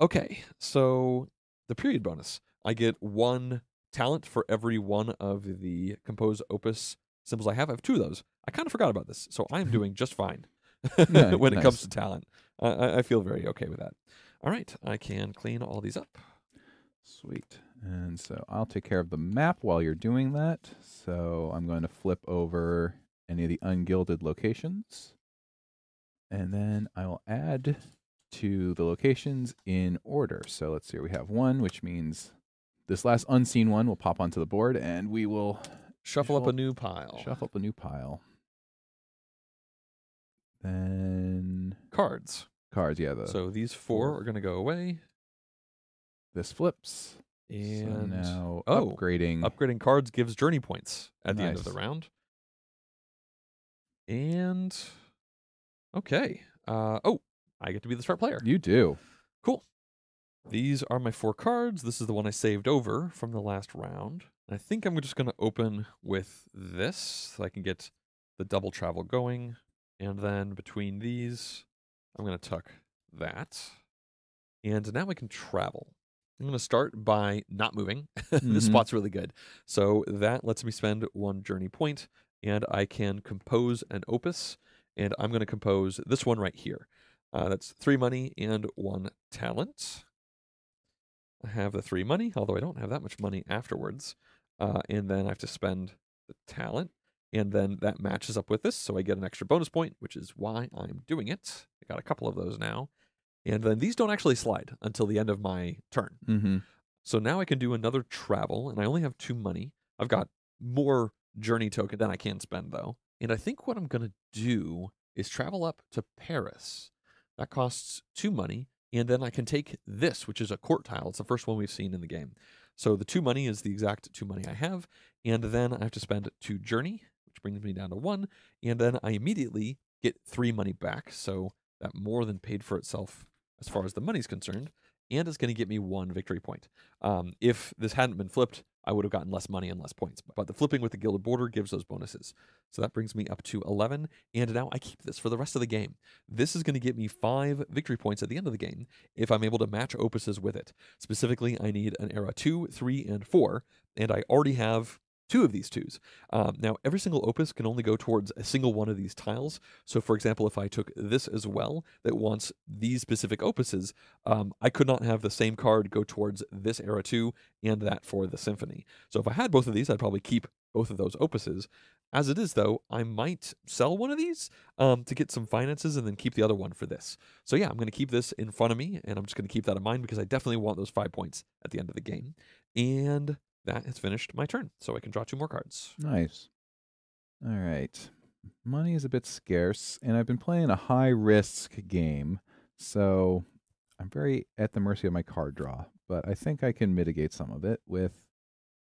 Okay, so the period bonus. I get 1 talent for every one of the Compose Opus symbols I have. I have 2 of those. I kind of forgot about this, so I'm doing just fine when it comes to talent. I feel very okay with that. All right, I can clean all these up. Sweet. And so I'll take care of the map while you're doing that. So I'm going to flip over any of the ungilded locations. And then I will add to the locations in order. So let's see, we have 1, which means this last unseen one will pop onto the board, and we will shuffle up a new pile. Shuffle up a new pile. Then cards. Cards, yeah. So these 4 are going to go away. This flips. And so now upgrading cards gives journey points at the end of the round. And okay. Oh, I get to be the start player. You do. Cool. These are my 4 cards. This is the one I saved over from the last round. And I think I'm just going to open with this so I can get the double travel going. And then between these, I'm going to tuck that. And now I can travel. I'm going to start by not moving. This spot's really good. So that lets me spend 1 journey point, and I can compose an opus. And I'm going to compose this one right here. That's 3 money and 1 talent. I have the 3 money, although I don't have that much money afterwards. And then I have to spend the talent. And then that matches up with this, so I get an extra bonus point, which is why I'm doing it. I got a couple of those now. And then these don't actually slide until the end of my turn. So now I can do another travel, and I only have 2 money. I've got more journey token than I can spend, though. And I think what I'm going to do is travel up to Paris. That costs 2 money, and then I can take this, which is a court tile. It's the first one we've seen in the game. So the 2 money is the exact 2 money I have, and then I have to spend 2 journey, which brings me down to 1, and then I immediately get 3 money back, so that more than paid for itself as far as the money's concerned, and it's going to get me 1 victory point. If this hadn't been flipped, I would have gotten less money and less points, but the flipping with the gilded border gives those bonuses. So that brings me up to 11, and now I keep this for the rest of the game. This is going to get me 5 victory points at the end of the game if I'm able to match opuses with it. Specifically, I need an era 2, 3, and 4, and I already have 2 of these 2s. Now, every single opus can only go towards a single one of these tiles. So, for example, if I took this as well, that wants these specific opuses, I could not have the same card go towards this era 2 and that for the symphony. So if I had both of these, I'd probably keep both of those opuses. As it is, though, I might sell one of these to get some finances and then keep the other one for this. So yeah, I'm going to keep this in front of me, and I'm just going to keep that in mind because I definitely want those 5 points at the end of the game. And that has finished my turn, so I can draw 2 more cards. Nice. All right. Money is a bit scarce, and I've been playing a high-risk game, so I'm very at the mercy of my card draw, but I think I can mitigate some of it with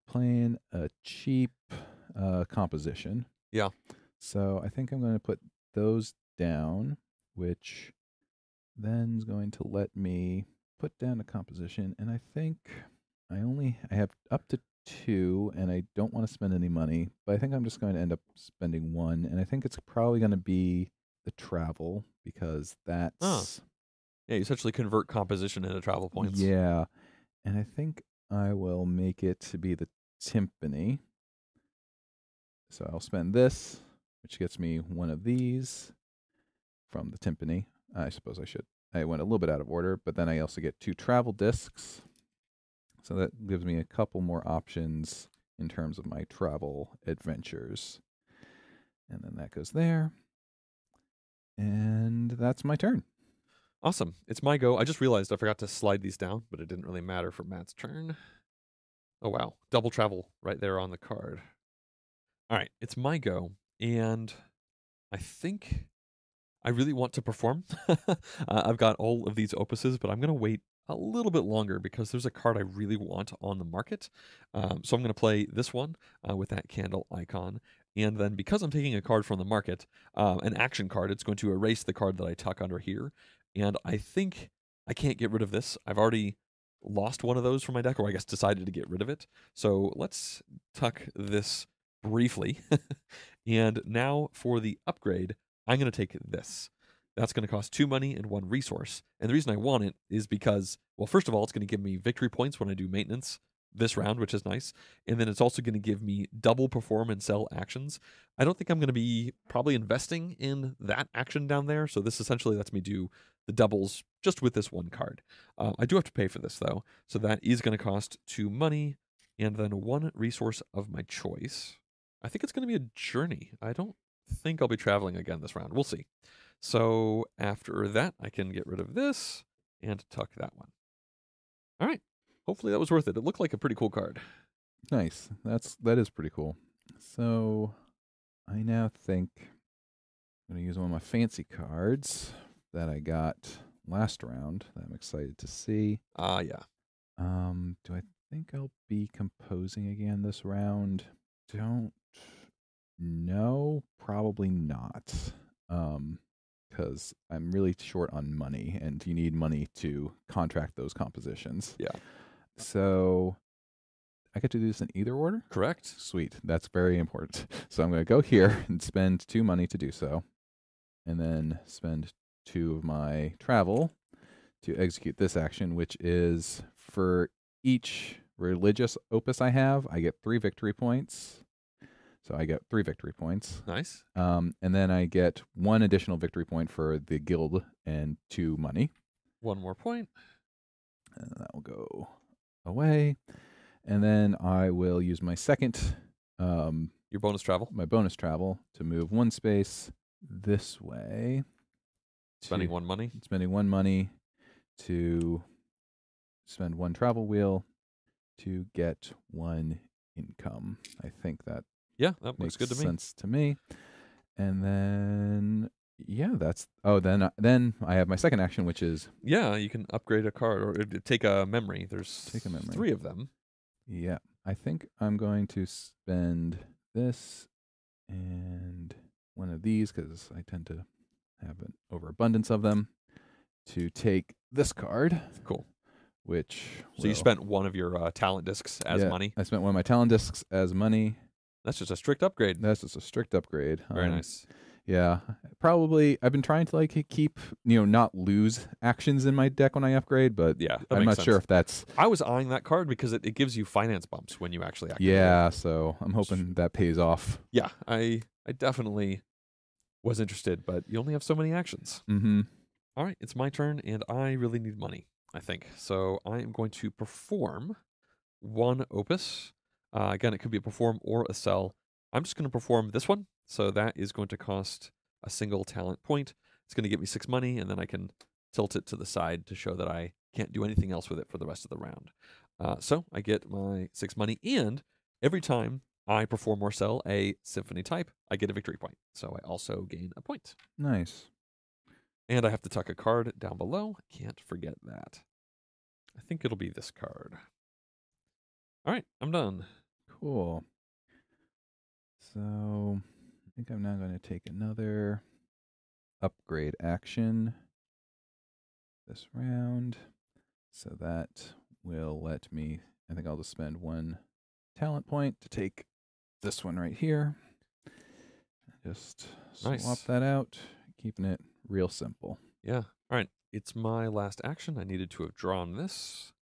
playing a cheap composition. Yeah. So I think I'm going to put those down, which then is going to let me put down a composition, and I think I have up to 2, and I don't want to spend any money, but I think I'm just going to end up spending 1, and I think it's probably going to be the travel, because that's... Oh. Yeah, you essentially convert composition into travel points. Yeah, and I think I will make it to be the timpani. So I'll spend this, which gets me 1 of these from the timpani. I suppose I should. I went a little bit out of order, but then I also get 2 travel discs. So that gives me a couple more options in terms of my travel adventures. And then that goes there. And that's my turn. Awesome. It's my go. I just realized I forgot to slide these down, but it didn't really matter for Matt's turn. Oh, wow. Double travel right there on the card. All right, it's my go, and I think I really want to perform. I've got all of these opuses, but I'm going to wait a little bit longer because there's a card I really want on the market. So I'm going to play this one with that candle icon. And then because I'm taking a card from the market, an action card, it's going to erase the card that I tuck under here. And I think I can't get rid of this. I've already lost one of those from my deck, or I guess decided to get rid of it. So let's tuck this briefly. And now for the upgrade, I'm going to take this. That's going to cost 2 money and 1 resource. And the reason I want it is because, well, first of all, it's going to give me victory points when I do maintenance this round, which is nice. And then it's also going to give me double perform and sell actions. I don't think I'm going to be probably investing in that action down there. So this essentially lets me do the doubles just with this one card. I do have to pay for this, though. So that is going to cost 2 money and then 1 resource of my choice. I think it's going to be a journey. I don't think I'll be traveling again this round. We'll see. So after that, I can get rid of this and tuck that one. All right. Hopefully that was worth it. It looked like a pretty cool card. Nice. That is pretty cool. So I now think I'm going to use one of my fancy cards that I got last round that I'm excited to see. Ah, yeah. Do I think I'll be composing again this round? Don't know. Probably not. Because I'm really short on money, and you need money to contract those compositions. Yeah. So I get to do this in either order? Correct. Sweet. That's very important. So I'm going to go here and spend 2 money to do so, and then spend 2 of my travel to execute this action, which is for each religious opus I have, I get 3 victory points. So I get 3 victory points. Nice. And then I get 1 additional victory point for the guild and 2 money. 1 more point. And that will go away. And then I will use my second... Your bonus travel? My bonus travel to move 1 space this way. Spending 1 money? Spending 1 money to spend 1 travel wheel to get 1 income. I think that... Yeah, that looks good to me. Makes sense to me. And then, yeah, that's... Oh, then I have my second action, which is... Yeah, you can upgrade a card or take a memory. There's 3 of them. Yeah, I think I'm going to spend this and 1 of these, because I tend to have an overabundance of them, to take this card. Cool. Which... So you spent 1 of your talent discs as money? I spent 1 of my talent discs as money. That's just a strict upgrade. That's just a strict upgrade. Very nice. Yeah. Probably, I've been trying to like keep, not lose actions in my deck when I upgrade, but yeah, I'm not sure if that's... I was eyeing that card because it gives you finance bumps when you actually activate. Yeah, so I'm hoping that pays off. Yeah, I definitely was interested, but you only have so many actions. Mm-hmm. All right, it's my turn, and I really need money, I think. So I am going to perform 1 opus. Again, it could be a perform or a sell. I'm just going to perform this one. So that is going to cost a single talent point. It's going to give me 6 money, and then I can tilt it to the side to show that I can't do anything else with it for the rest of the round. So I get my 6 money, and every time I perform or sell a symphony type, I get a victory point. So I also gain a point. Nice. And I have to tuck a card down below. Can't forget that. I think it'll be this card. All right, I'm done. Cool. So I think I'm now going to take another upgrade action this round. So that will let me, I think I'll just spend 1 talent point to take this one right here. Just swap that out, keeping it real simple. Yeah. All right. It's my last action. I needed to have drawn this.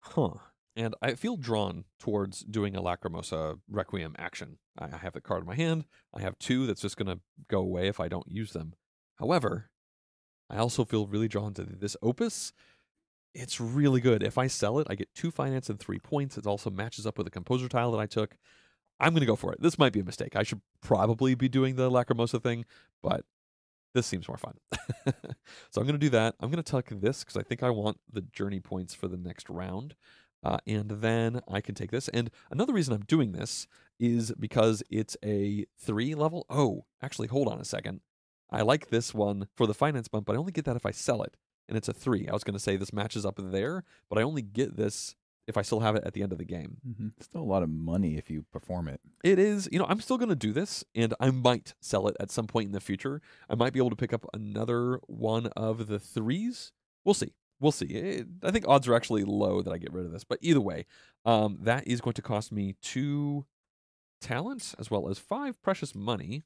Huh. And I feel drawn towards doing a Lacrimosa Requiem action. I have the card in my hand. I have 2 that's just going to go away if I don't use them. However, I also feel really drawn to this opus. It's really good. If I sell it, I get 2 finance and 3 points. It also matches up with a composer tile that I took. I'm going to go for it. This might be a mistake. I should probably be doing the Lacrimosa thing, but this seems more fun. So I'm going to do that. I'm going to tuck this because I think I want the journey points for the next round. And then I can take this. And another reason I'm doing this is because it's a 3 level. Oh, actually, hold on a second. I like this one for the finance bump, but I only get that if I sell it. And it's a 3. I was going to say this matches up there, but I only get this if I still have it at the end of the game. Mm-hmm. Still a lot of money if you perform it. It is. You know, I'm still going to do this, and I might sell it at some point in the future. I might be able to pick up another one of the 3s. We'll see. We'll see. I think odds are actually low that I get rid of this. But either way, that is going to cost me 2 talents as well as 5 precious money.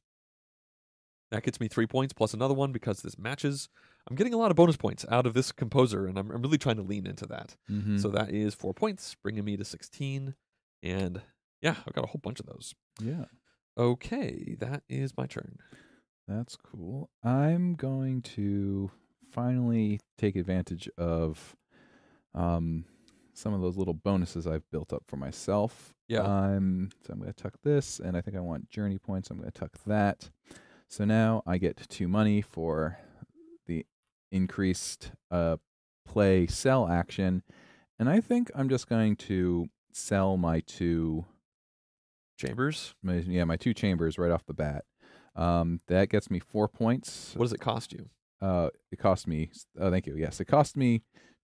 That gets me 3 points plus another one because this matches. I'm getting a lot of bonus points out of this composer, and I'm really trying to lean into that. Mm-hmm. So that is 4 points, bringing me to 16. And yeah, I've got a whole bunch of those. Yeah. Okay, that is my turn. That's cool. I'm going to finally take advantage of some of those little bonuses I've built up for myself. Yeah. So I'm going to tuck this, and I think I want journey points. I'm going to tuck that. So now I get 2 money for the increased play sell action. And I think I'm just going to sell my 2 chambers. My 2 chambers right off the bat. That gets me 4 points. What does it cost you? It cost me, oh, thank you. Yes, it cost me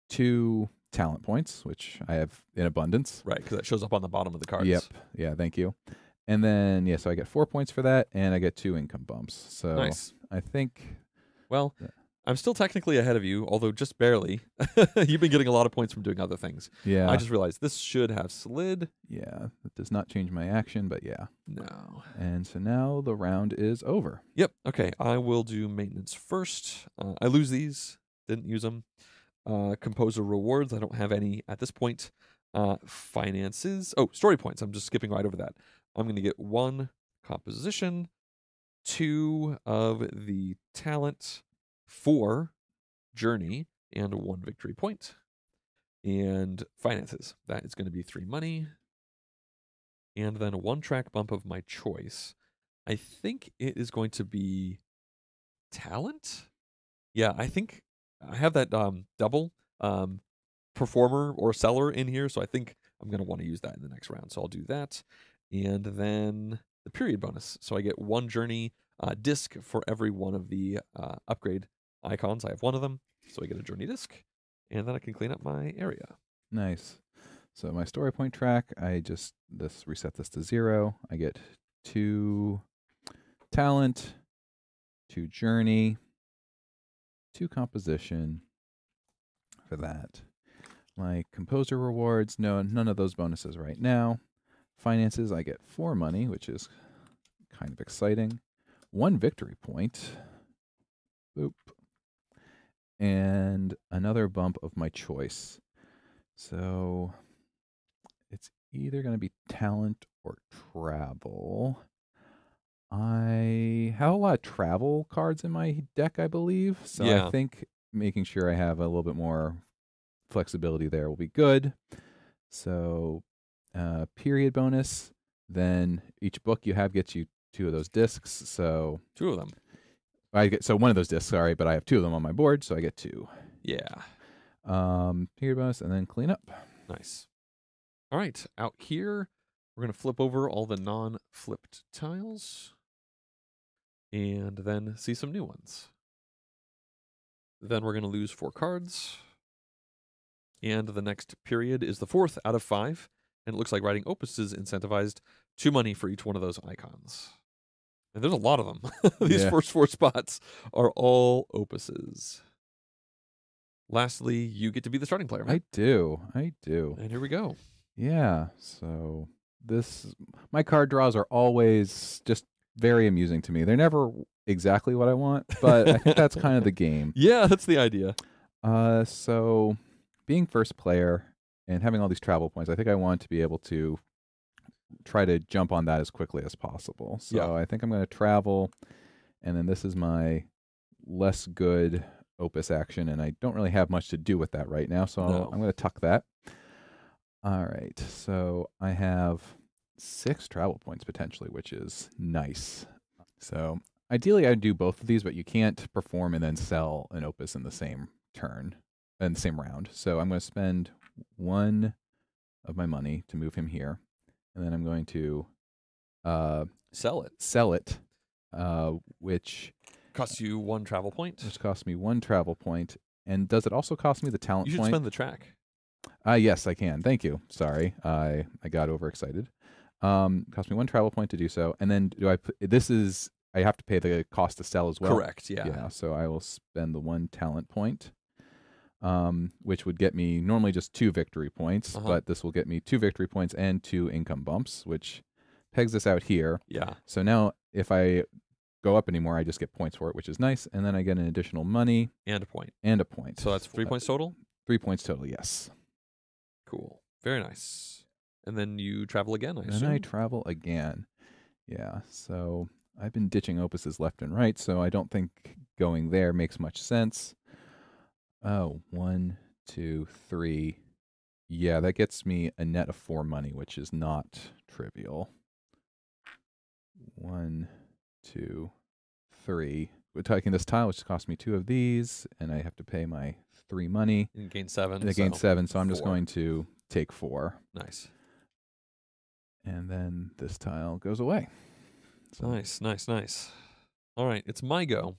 2 talent points, which I have in abundance. Right, because that shows up on the bottom of the cards. Yep. Yeah, thank you. And then, yeah, so I get 4 points for that, and I get 2 income bumps. So nice. I think... Well, yeah. I'm still technically ahead of you, although just barely. You've been getting a lot of points from doing other things. Yeah. I just realized this should have slid. Yeah. It does not change my action, but yeah. No. And so now the round is over. Yep. Okay. I will do maintenance first. I lose these. Didn't use them. Composer rewards. I don't have any at this point. Finances. Oh, story points. I'm just skipping right over that. I'm going to get 1 composition, 2 of the talent, 4 journey, and 1 victory point. And finances. That is going to be 3 money. And then a 1 track bump of my choice. I think it is going to be talent? Yeah, I think I have that double performer or seller in here, so I think I'm going to want to use that in the next round. So I'll do that. And then the period bonus. So I get 1 journey disc for every one of the upgrade icons. I have 1 of them, so I get a journey disc. And then I can clean up my area. Nice. So my story point track, I just reset this to 0. I get 2 talent, 2 journey, 2 composition for that. My composer rewards, no, none of those bonuses right now. Finances, I get 4 money, which is kind of exciting. 1 victory point. Boop. And another bump of my choice. So it's either going to be talent or travel. I have a lot of travel cards in my deck, I believe. So yeah. I think making sure I have a little bit more flexibility there will be good. So... period bonus, then each book you have gets you 2 of those discs. So 2 of them. So 1 of those discs, sorry, but I have 2 of them on my board, so I get 2. Yeah. Period bonus, and then clean up. Nice. All right, out here, we're going to flip over all the non-flipped tiles and then see some new ones. Then we're going to lose 4 cards. And the next period is the 4th out of 5. And it looks like writing opus is incentivized 2 money for each one of those icons. And there's a lot of them. These first 4 spots are all opuses. Lastly, you get to be the starting player, Matt. I do. I do. And here we go. Yeah. So my card draws are always just very amusing to me. They're never exactly what I want, but I think that's kind of the game. Yeah, that's the idea. So being first player... and having all these travel points, I think I want to be able to try to jump on that as quickly as possible. So yeah. I think I'm going to travel, and then this is my less good opus action, and I don't really have much to do with that right now, so no. I'm going to tuck that. All right, so I have 6 travel points potentially, which is nice. So ideally I'd do both of these, but you can't perform and then sell an opus in the same round. So I'm going to spend... 1 of my money to move him here, and then I'm going to sell it, which costs you one travel point. Which costs me one travel point, and does it also cost me the talent point? You should spend the track. Yes, I can. Thank you. Sorry, I got overexcited. Cost me one travel point to do so, and then do I? This is I have to pay the cost to sell as well. Correct. Yeah. Yeah. So I will spend the one talent point, which would get me normally just 2 victory points, but this will get me 2 victory points and 2 income bumps, which pegs us out here. Yeah. So now if I go up anymore, I just get points for it, which is nice, and then I get an additional money and a point So that's 3 points total. 3 points total. Yes. Cool. Very nice. And then you travel again, I assume. And I travel again. Yeah. So I've been ditching opuses left and right, so I don't think going there makes much sense. Oh, 1, 2, 3. Yeah, that gets me a net of 4 money, which is not trivial. 1, 2, 3. We're taking this tile, which cost me 2 of these, and I have to pay my 3 money. And gain 7. And I gain 7, so I'm just going to take 4. Nice. And then this tile goes away. So. Nice, nice, nice. All right, it's my go.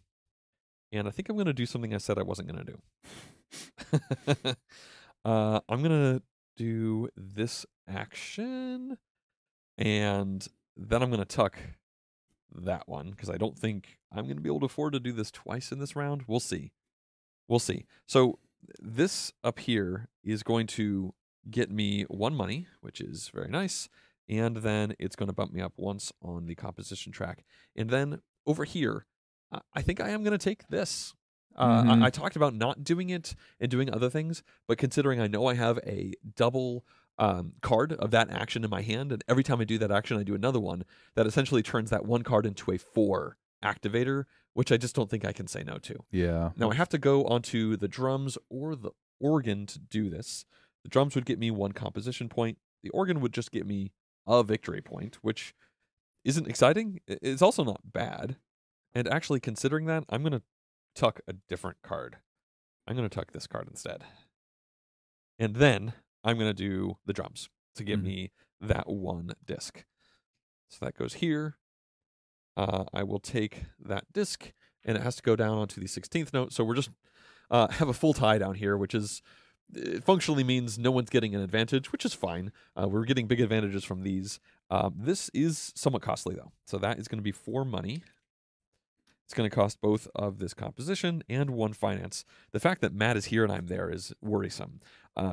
And I think I'm going to do something I said I wasn't going to do. I'm going to do this action. And then I'm going to tuck that one, because I don't think I'm going to be able to afford to do this twice in this round. We'll see. We'll see. So this up here is going to get me 1 money, which is very nice. And then it's going to bump me up once on the composition track. And then over here, I think I am going to take this. I talked about not doing it and doing other things, but considering I know I have a double card of that action in my hand, and every time I do that action, I do another one, that essentially turns that 1 card into a 4 activator, which I just don't think I can say no to. Yeah. Now, I have to go onto the drums or the organ to do this. The drums would get me 1 composition point. The organ would just get me a victory point, which isn't exciting. It's also not bad. And actually, considering that, I'm going to tuck a different card. I'm going to tuck this card instead. And then I'm going to do the drums to give me that 1 disc. So that goes here. I will take that disc, and it has to go down onto the 16th note. So we're just have a full tie down here, which is it functionally means no one's getting an advantage, which is fine. We're getting big advantages from these. This is somewhat costly, though. So that is going to be 4 money. It's going to cost both of this composition and 1 finance. The fact that Matt is here and I'm there is worrisome.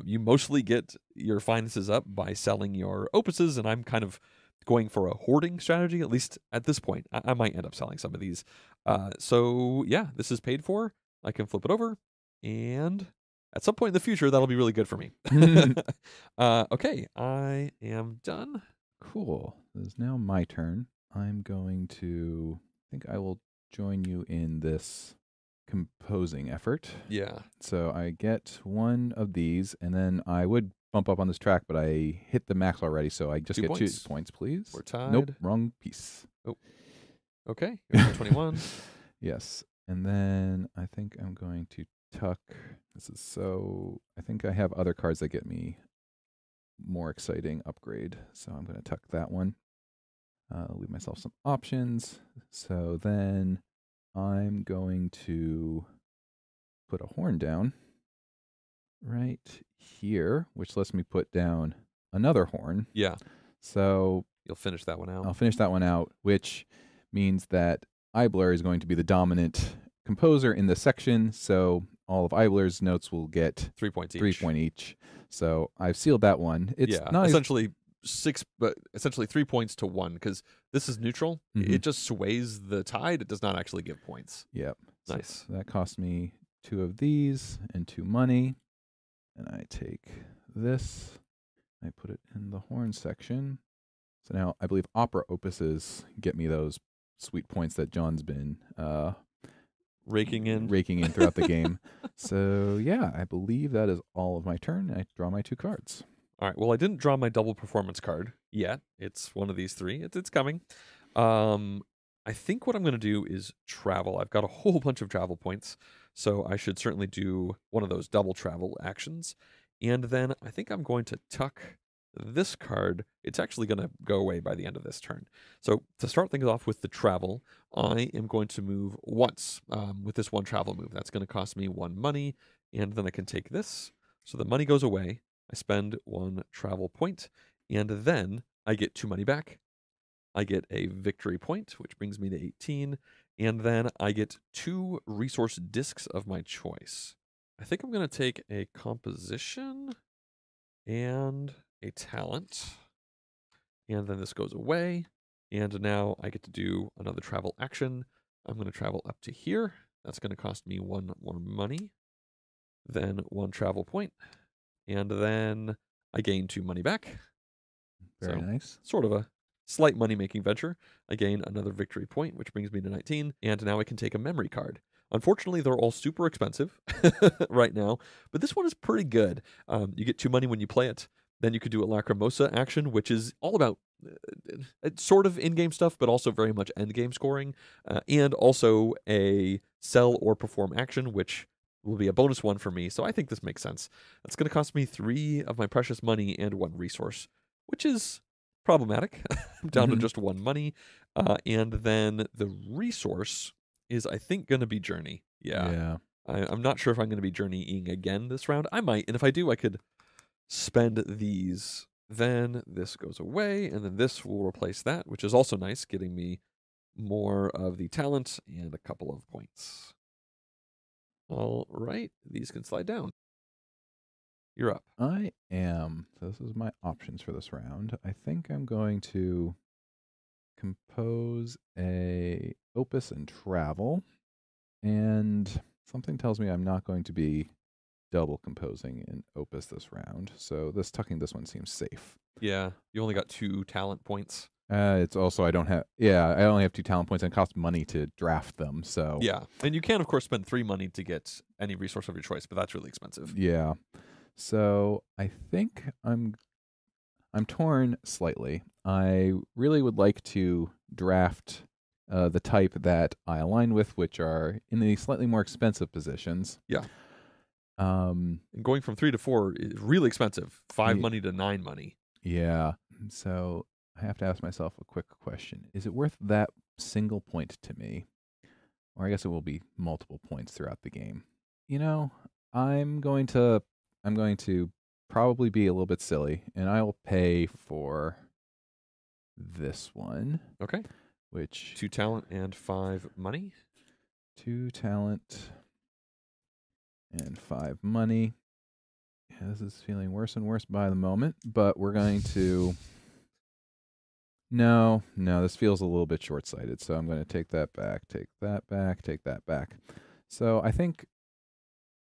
You mostly get your finances up by selling your opuses, and I'm kind of going for a hoarding strategy, at least at this point. I might end up selling some of these. So, yeah, this is paid for. I can flip it over, and at some point in the future, that'll be really good for me. Okay, I am done. Cool. It is now my turn. I'm going to... I think I will... join you in this composing effort. Yeah. So I get 1 of these, and then I would bump up on this track, but I hit the max already, so I just get points. 2 points, please. We're tied. Nope, wrong piece. Oh. Okay, you're 21. Yes. And then I think I'm going to tuck. This is so... I think I have other cards that get me more exciting upgrade, so I'm going to tuck that one. Leave myself some options. So then I'm going to put a horn down right here, which lets me put down another horn. Yeah. So you'll finish that one out. I'll finish that one out, which means that Ebler is going to be the dominant composer in this section. So all of Ebler's notes will get 3 points each. 3 points each. So I've sealed that one. It's not essentially... essentially 3 points to 1, because this is neutral. It just sways the tide. It does not actually give points. Yep. Nice. So that cost me 2 of these and 2 money. And I take this. I put it in the horn section. So now I believe opera opuses get me those sweet points that John's been raking in throughout the game. So yeah, I believe that is all of my turn. I draw my 2 cards. All right, well, I didn't draw my double performance card yet. It's one of these 3. It's coming. I think what I'm going to do is travel. I've got a whole bunch of travel points, so I should certainly do one of those double travel actions. And then I think I'm going to tuck this card, it's actually going to go away by the end of this turn. So to start things off with the travel, I am going to move once with this one travel move. That's going to cost me 1 money, and then I can take this. So the money goes away. I spend 1 travel point, and then I get 2 money back. I get a victory point, which brings me to 18, and then I get 2 resource discs of my choice. I think I'm going to take a composition and a talent, and then this goes away, and now I get to do another travel action. I'm going to travel up to here. That's going to cost me 1 more money, then 1 travel point, and then I gain 2 money back. Very nice. Sort of a slight money-making venture. I gain another victory point, which brings me to 19, and now I can take a memory card. Unfortunately, they're all super expensive right now, but this one is pretty good. You get 2 money when you play it. Then you could do a Lacrimosa action, which is all about it's sort of in-game stuff, but also very much end-game scoring, and also a sell or perform action, which will be a bonus one for me, so I think this makes sense. That's going to cost me 3 of my precious money and 1 resource, which is problematic. I'm down to just 1 money, and then the resource is, I think, going to be Journey. Yeah. I'm not sure if I'm going to be journeying again this round. I might, and if I do, I could spend these. Then this goes away, and then this will replace that, which is also nice, getting me more of the talent and a couple of points. All right, these can slide down. You're up. I am. So this is my options for this round. I think I'm going to compose a opus and travel, and something tells me I'm not going to be double composing an opus this round, so this tucking this one seems safe. Yeah, you only got 2 talent points. It's also I don't have. Yeah, I only have 2 talent points, and it costs money to draft them. So yeah, and you can of course spend 3 money to get any resource of your choice, but that's really expensive. Yeah, so I think I'm torn slightly. I really would like to draft the type that I align with, which are in the slightly more expensive positions. Yeah. And going from 3 to 4 is really expensive. 5 money to 9 money. Yeah. So I have to ask myself a quick question. Is it worth that single point to me? Or I guess it will be multiple points throughout the game. You know, I'm going to probably be a little bit silly, and I will pay for this one. Okay. Which 2 talent and 5 money. 2 talent and 5 money. Yeah, this is feeling worse and worse by the moment, but we're going to... No, this feels a little bit short-sighted, so I'm going to take that back, take that back, take that back. So I think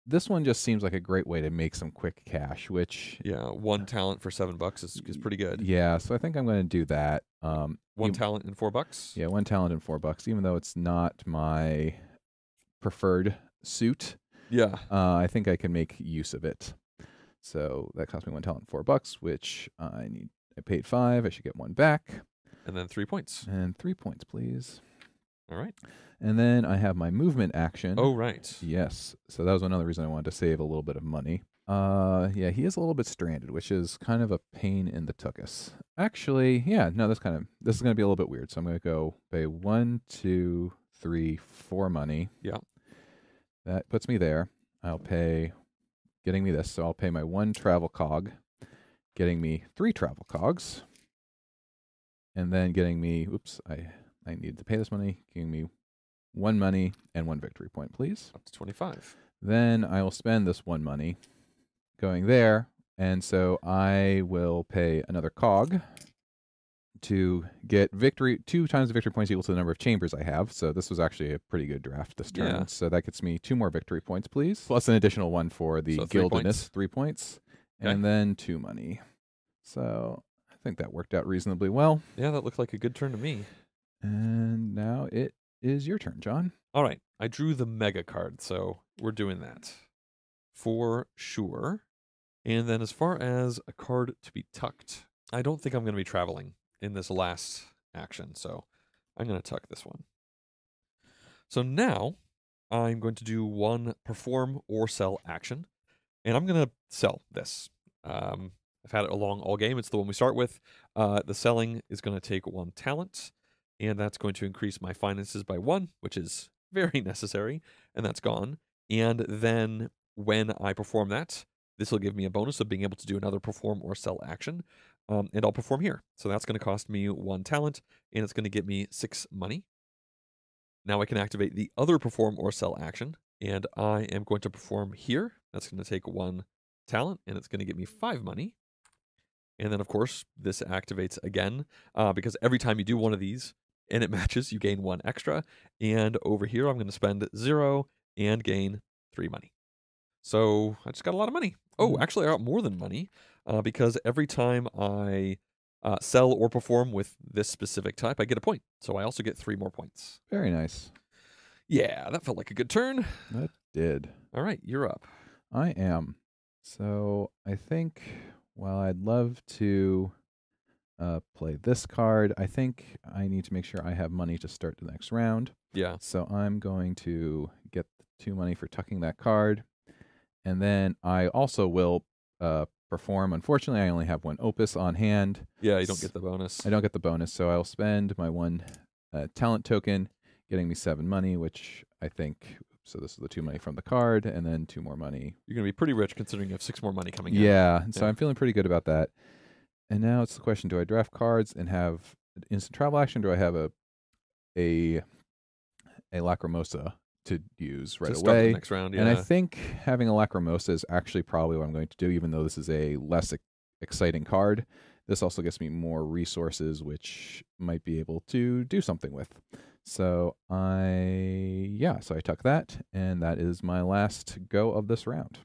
this one just seems like a great way to make some quick cash, which... Yeah, 1 talent for $7 is pretty good. Yeah, so I think I'm going to do that. 1 talent and $4? Yeah, 1 talent and $4, even though it's not my preferred suit. Yeah, I think I can make use of it. So that cost me 1 talent and $4, which I need. I paid 5. I should get 1 back, and then 3 points. And 3 points, please. All right. And then I have my movement action. Oh, right. Yes. So that was another reason I wanted to save a little bit of money. Yeah, he is a little bit stranded, which is kind of a pain in the tuchus. Actually, yeah, no, this is going to be a little bit weird. So I'm going to go pay 1, 2, 3, 4 money. Yeah. That puts me there. I'll pay, getting me this, so I'll pay my 1 travel cog, getting me 3 travel cogs, and then getting me, oops, I needed to pay this money, giving me 1 money and 1 victory point, please. Up to 25. Then I will spend this 1 money going there, and so I will pay another cog to get victory, 2 times the victory points equal to the number of chambers I have. So this was actually a pretty good draft this turn. Yeah. So that gets me 2 more victory points, please. Plus an additional 1 for the guildedness, 3 points. Okay. And then 2 money. So I think that worked out reasonably well. Yeah, that looked like a good turn to me. And now it is your turn, John. All right. I drew the mega card, so we're doing that for sure. And then as far as a card to be tucked, I don't think I'm going to be traveling in this last action, so I'm going to tuck this one. So now I'm going to do 1 perform or sell action, and I'm going to sell this. I've had it along all game. It's the one we start with. The selling is going to take one talent, and that's going to increase my finances by one, which is very necessary, and that's gone. And then when I perform that, this will give me a bonus of being able to do another perform or sell action, and I'll perform here. So that's going to cost me one talent, and it's going to get me 6 money. Now I can activate the other perform or sell action, and I am going to perform here. That's going to take 1 talent, and it's going to get me 5 money. And then, of course, this activates again, because every time you do one of these and it matches, you gain 1 extra. And over here, I'm going to spend 0 and gain 3 money. So I just got a lot of money. Oh, actually, I got more than money, because every time I sell or perform with this specific type, I get a point. So I also get 3 more points. Very nice. Yeah, that felt like a good turn. That did. All right, you're up. I am. So I think while I'd love to play this card, I think I need to make sure I have money to start the next round. Yeah. So I'm going to get 2 money for tucking that card. And then I also will perform. Unfortunately, I only have 1 opus on hand. Yeah, you don't get the bonus. I don't get the bonus, so I'll spend my 1 talent token, getting me 7 money, which I think... So this is the 2 money from the card, and then 2 more money. You're going to be pretty rich considering you have 6 more money coming in. Yeah, so I'm feeling pretty good about that. And now it's the question, do I draft cards and have instant travel action? Do I have a Lacrimosa to use right away? The next round, yeah. And I think having a Lacrimosa is actually probably what I'm going to do, even though this is a less exciting card. This also gets me more resources, which might be able to do something with. So I tuck that, and that is my last go of this round.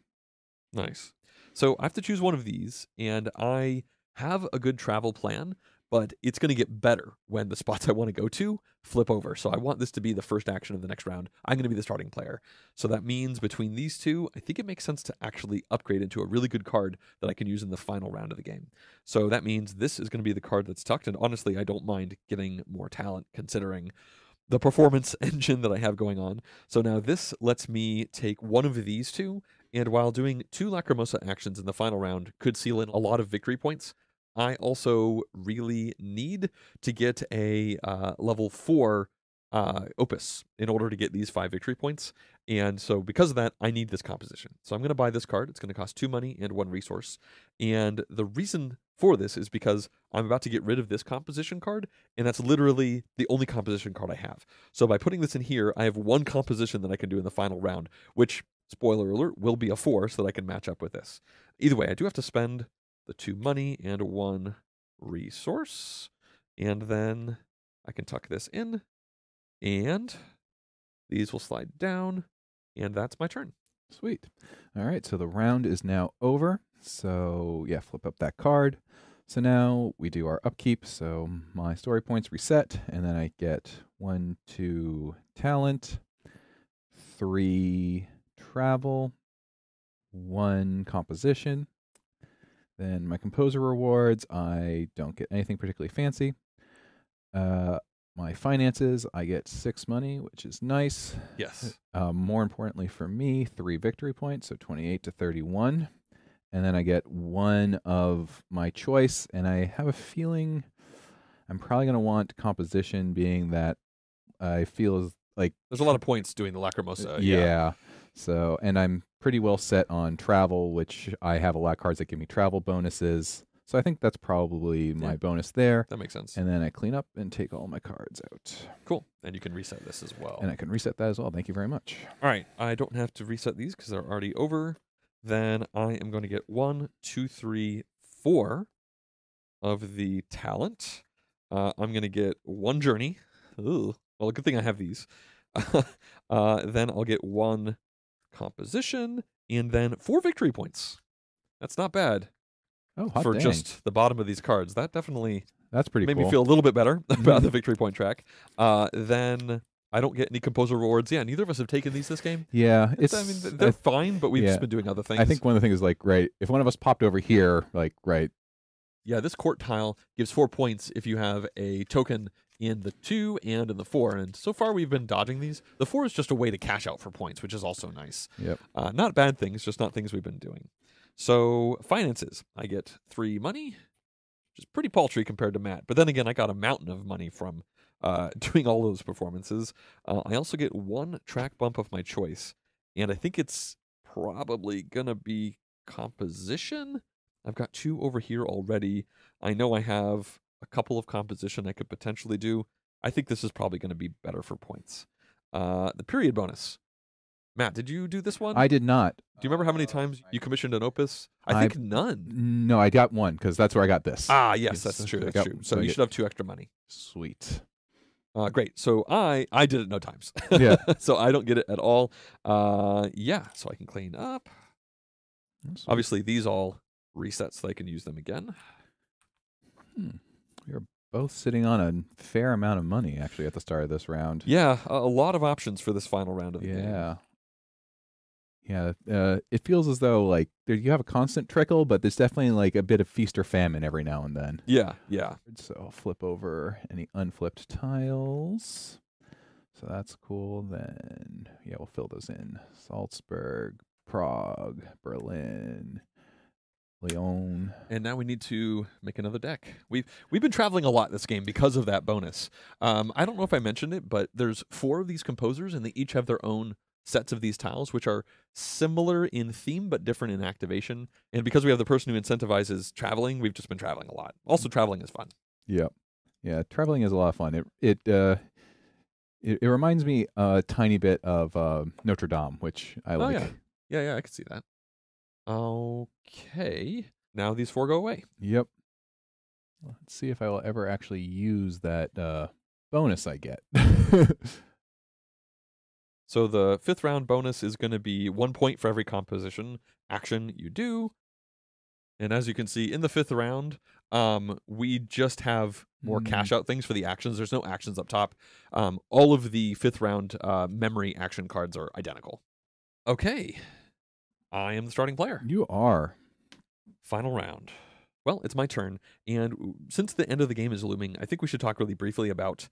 Nice. So I have to choose one of these, and I have a good travel plan, but it's going to get better when the spots I want to go to flip over. So I want this to be the first action of the next round. I'm going to be the starting player. So that means between these two, I think it makes sense to actually upgrade into a really good card that I can use in the final round of the game. So that means this is going to be the card that's tucked, and honestly, I don't mind getting more talent considering the performance engine that I have going on. So now this lets me take one of these two, and while doing 2 Lacrimosa actions in the final round could seal in a lot of victory points, I also really need to get a level 4 opus in order to get these 5 victory points. And so because of that, I need this composition. So I'm going to buy this card. It's going to cost 2 money and 1 resource. And the reason for this is because I'm about to get rid of this composition card, and that's literally the only composition card I have. So by putting this in here, I have 1 composition that I can do in the final round, which, spoiler alert, will be a 4 so that I can match up with this. Either way, I do have to spend the 2 money and 1 resource, and then I can tuck this in, and these will slide down, and that's my turn. Sweet. All right, so the round is now over. So yeah, flip up that card. So now we do our upkeep. So my story points reset, and then I get 1, 2 talent, 3 travel, 1 composition. Then my composer rewards, I don't get anything particularly fancy. My finances, I get 6 money, which is nice. Yes. More importantly for me, 3 victory points, so 28 to 31. And then I get 1 of my choice, and I have a feeling I'm probably going to want composition, being that I feel like... There's a lot of points doing the Lacrimosa. Yeah. So, and I'm pretty well set on travel, which I have a lot of cards that give me travel bonuses. So I think that's probably my bonus there. That makes sense. And then I clean up and take all my cards out. Cool. And you can reset this as well. And I can reset that as well. Thank you very much. All right. I don't have to reset these because they're already over. Then I am going to get 1, 2, 3, 4 of the talent. I'm going to get 1 journey. Ooh. Well, good thing I have these. Then I'll get 1 composition, and then 4 victory points. That's not bad. Oh, hot for dang. Just the bottom of these cards. That definitely that's pretty made cool. me feel a little bit better about the victory point track. Then I don't get any composer rewards. Yeah, neither of us have taken these this game. Yeah, I mean, they're fine, but we've just been doing other things. I think one of the things is like, right, if one of us popped over here, like, right. Yeah, this court tile gives 4 points if you have a token in the 2 and in the 4, and so far we've been dodging these. The 4 is just a way to cash out for points, which is also nice. Yep. Not bad things, just not things we've been doing. So finances, I get 3 money, which is pretty paltry compared to Matt. But then again, I got a mountain of money from doing all those performances. I also get 1 track bump of my choice, and I think it's probably going to be composition. I've got 2 over here already. I know I have a couple of composition I could potentially do. I think this is probably going to be better for points. The period bonus. Matt, did you do this one? I did not. Do you remember how many times you commissioned an opus? I think none. No, I got 1, because that's where I got this. Ah, yes, that's true. That's true. So you should have 2 extra money. Sweet. Great. So I did it no times. Yeah. So I don't get it at all. Yeah, so I can clean up. Obviously, these all reset so I can use them again. You're both sitting on a fair amount of money, actually, at the start of this round. Yeah, a lot of options for this final round of the game. Yeah. Yeah, it feels as though like you have a constant trickle, but there's definitely like a bit of feast or famine every now and then. Yeah, yeah. So I'll flip over any unflipped tiles. So that's cool. Then, yeah, we'll fill those in. Salzburg, Prague, Berlin, Lyon. And now we need to make another deck. We've been traveling a lot this game because of that bonus. I don't know if I mentioned it, but there's 4 of these composers, and they each have their own sets of these tiles, which are similar in theme but different in activation. And because we have the person who incentivizes traveling, we've just been traveling a lot. Also, traveling is fun. Yeah, yeah, traveling is a lot of fun. It reminds me a tiny bit of Notre Dame, which I like. Yeah. Yeah, I can see that. Okay, now these 4 go away. Yep. Let's see if I will ever actually use that bonus I get. So the 5th round bonus is going to be 1 point for every composition action you do. And as you can see, in the 5th round, we just have more cash out things for the actions. There's no actions up top. All of the 5th round memory action cards are identical. Okay. I am the starting player. You are. Final round. Well, it's my turn. And since the end of the game is looming, I think we should talk really briefly about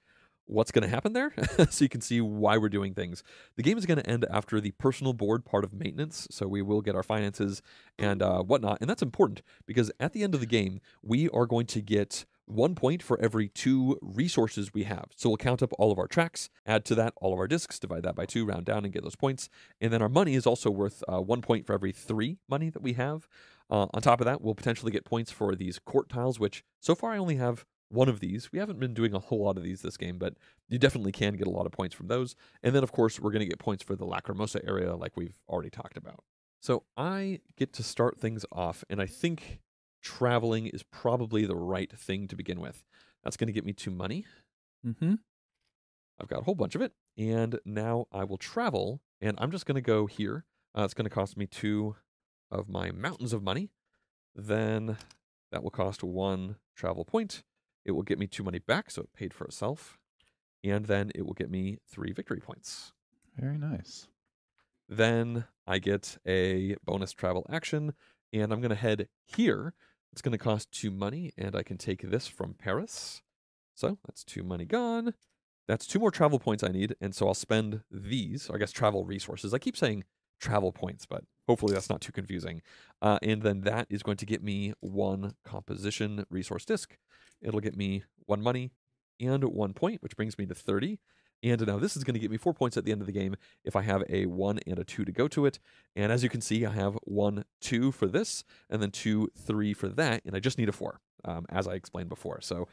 what's going to happen there so you can see why we're doing things. The game is going to end after the personal board part of maintenance, so we will get our finances and whatnot. And that's important because at the end of the game, we are going to get 1 point for every 2 resources we have. So we'll count up all of our tracks, add to that all of our discs, divide that by 2, round down and get those points. And then our money is also worth 1 point for every 3 money that we have. On top of that, we'll potentially get points for these court tiles, which so far I only have 1 of these. We haven't been doing a whole lot of these this game, but you definitely can get a lot of points from those. And then, of course, we're going to get points for the Lacrimosa area like we've already talked about. So I get to start things off, and I think traveling is probably the right thing to begin with. That's going to get me 2 money. I've got a whole bunch of it, and now I will travel, and I'm just going to go here. It's going to cost me 2 of my mountains of money. Then that will cost 1 travel point. It will get me 2 money back, so it paid for itself. And then it will get me 3 victory points. Very nice. Then I get a bonus travel action, and I'm going to head here. It's going to cost 2 money, and I can take this from Paris. So that's 2 money gone. That's 2 more travel points I need, and so I'll spend these, I guess, travel resources. I keep saying travel points, but hopefully that's not too confusing. And then that is going to get me 1 composition resource disc. It'll get me 1 money and 1 point, which brings me to 30. And now this is going to get me 4 points at the end of the game if I have a 1 and a 2 to go to it. And as you can see, I have 1, 2 for this, and then 2, 3 for that. And I just need a 4, as I explained before. So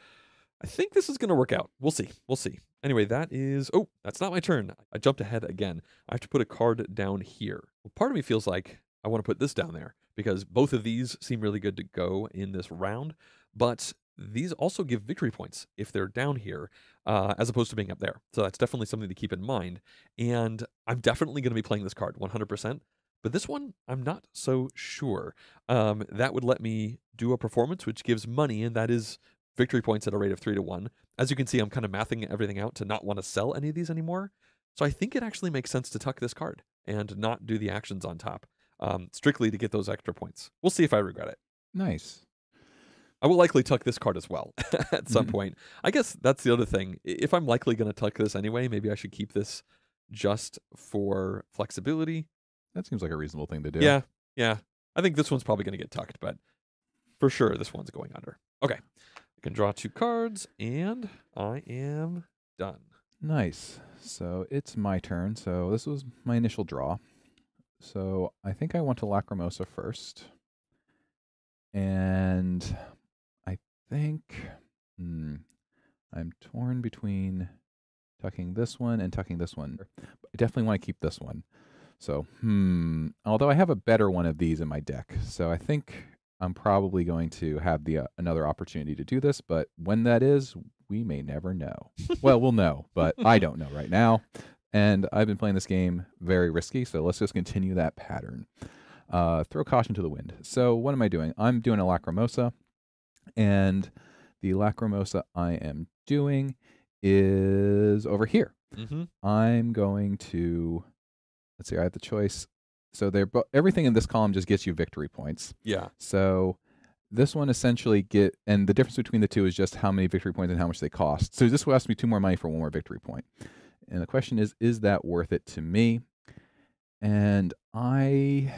I think this is going to work out. We'll see. We'll see. Anyway, that is... Oh, that's not my turn. I jumped ahead again. I have to put a card down here. Well, part of me feels like I want to put this down there because both of these seem really good to go in this round. But these also give victory points if they're down here as opposed to being up there. So that's definitely something to keep in mind. And I'm definitely going to be playing this card 100%. But this one, I'm not so sure. That would let me do a performance, which gives money, and that is victory points at a rate of 3 to 1. As you can see, I'm kind of mathing everything out to not want to sell any of these anymore. So I think it actually makes sense to tuck this card and not do the actions on top, strictly to get those extra points. We'll see if I regret it. Nice. I will likely tuck this card as well at some point. I guess that's the other thing. If I'm likely going to tuck this anyway, maybe I should keep this just for flexibility. That seems like a reasonable thing to do. Yeah, yeah. I think this one's probably going to get tucked, but for sure this one's going under. Okay. I can draw two cards, and I am done. Nice. So it's my turn. So this was my initial draw. So I think I went to Lacrimosa first. And I think I'm torn between tucking this one and tucking this one. But I definitely want to keep this one. So, although I have a better one of these in my deck. So I think I'm probably going to have the another opportunity to do this. But when that is, we may never know. Well, we'll know, but I don't know right now. And I've been playing this game very risky, so let's just continue that pattern. Throw caution to the wind. So what am I doing? I'm doing a Lacrimosa, and the Lacrimosa I am doing is over here. I'm going to, let's see, I have the choice. So everything in this column just gets you victory points. Yeah. So this one essentially and the difference between the two is just how many victory points and how much they cost. So this will ask me 2 more money for 1 more victory point. And the question is that worth it to me? And I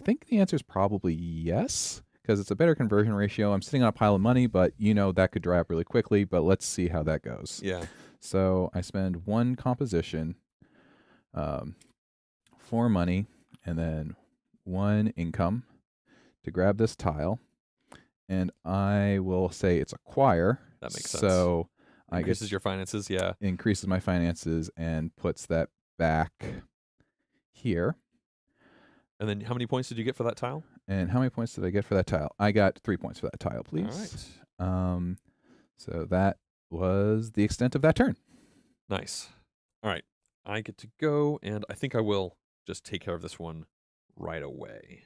think the answer is probably yes, because it's a better conversion ratio. I'm sitting on a pile of money, but you know that could dry up really quickly, but let's see how that goes. Yeah. So I spend 1 composition, 4 money, and then 1 income to grab this tile. And I will say it's acquire. That makes sense. So I guess increases your finances, yeah. Increases my finances and puts that back here. And then how many points did you get for that tile? And how many points did I get for that tile? I got 3 points for that tile, please. All right. So that was the extent of that turn. Nice. All right. I get to go, and I think I will just take care of this one right away.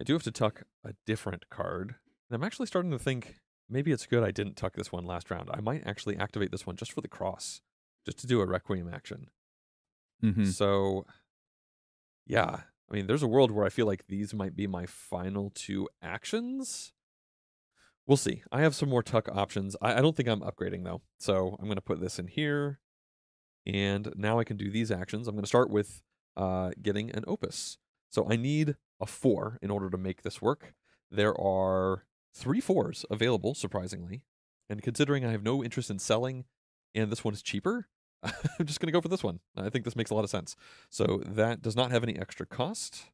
I do have to tuck a different card. And I'm actually starting to think maybe it's good I didn't tuck this one last round. I might actually activate this one just for the cross, just to do a Requiem action. So, yeah. I mean, there's a world where I feel like these might be my final 2 actions. We'll see. I have some more tuck options. I don't think I'm upgrading, though. So I'm going to put this in here. And now I can do these actions. I'm going to start with getting an opus. So I need a 4 in order to make this work. There are 3 4s available, surprisingly. And considering I have no interest in selling and this one is cheaper, I'm just going to go for this one. I think this makes a lot of sense. So that does not have any extra cost.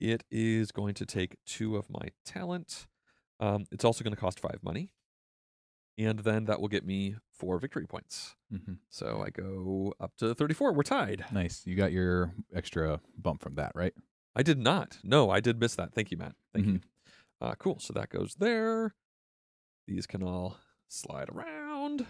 It is going to take 2 of my talent. It's also going to cost 5 money. And then that will get me 4 victory points. So I go up to 34. We're tied. Nice. You got your extra bump from that, right? I did not. No, I did miss that. Thank you, Matt. Thank you. Cool. So that goes there. These can all slide around.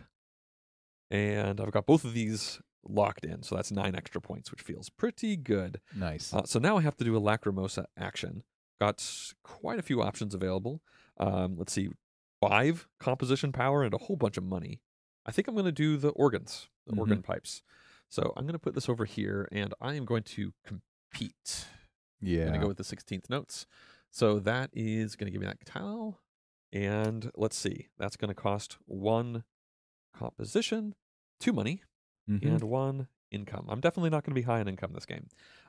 And I've got both of these locked in, so that's 9 extra points, which feels pretty good. Nice. So now I have to do a Lacrimosa action. Got quite a few options available. Let's see, 5 composition power and a whole bunch of money. I think I'm going to do the organs, the organ pipes. So I'm going to put this over here, and I am going to compete. Yeah. I'm going to go with the 16th notes. So that is going to give me that towel. And let's see, that's going to cost 1 composition, 2 money, and 1 income. I'm definitely not going to be high in income this game.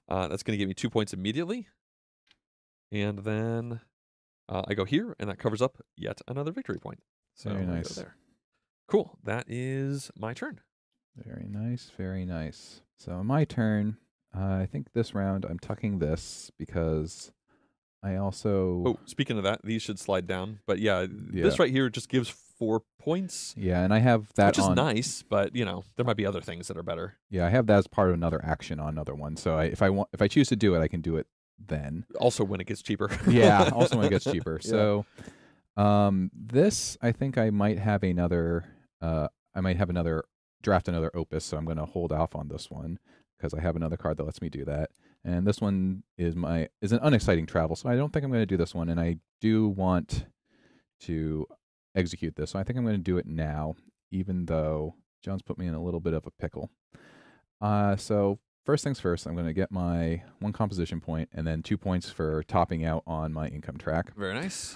That's going to give me 2 points immediately. And then I go here, and that covers up yet another victory point. So very nice. Go there. Cool. That is my turn. Very nice. Very nice. So on my turn, I think this round I'm tucking this because I also... Oh, speaking of that, these should slide down. But yeah, this right here just gives 4 points. Yeah, and I have that on... Which is nice, but, you know, there might be other things that are better. Yeah, I have that as part of another action on another one. So if I choose to do it, I can do it then. Also when it gets cheaper. Yeah, also when it gets cheaper. Yeah. So this, I think I might have another... I might have another... Draft another opus, so I'm going to hold off on this one because I have another card that lets me do that. And this one is an unexciting travel, so I don't think I'm going to do this one, and I do want to execute this, so I think I'm going to do it now, even though John's put me in a little bit of a pickle. So first things first, I'm going to get my 1 composition point and then 2 points for topping out on my income track. Very nice.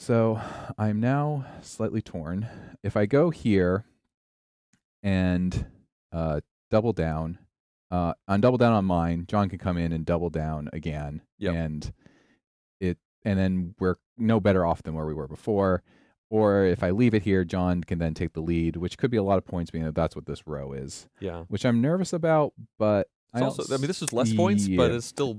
So I'm now slightly torn. If I go here and double down, on double down on mine, John can come in and double down again. Yep. And then we're no better off than where we were before. Or if I leave it here, John can then take the lead, which could be a lot of points, being that that's what this row is. Yeah. Which I'm nervous about, but I also, I mean, this is less points, but it's still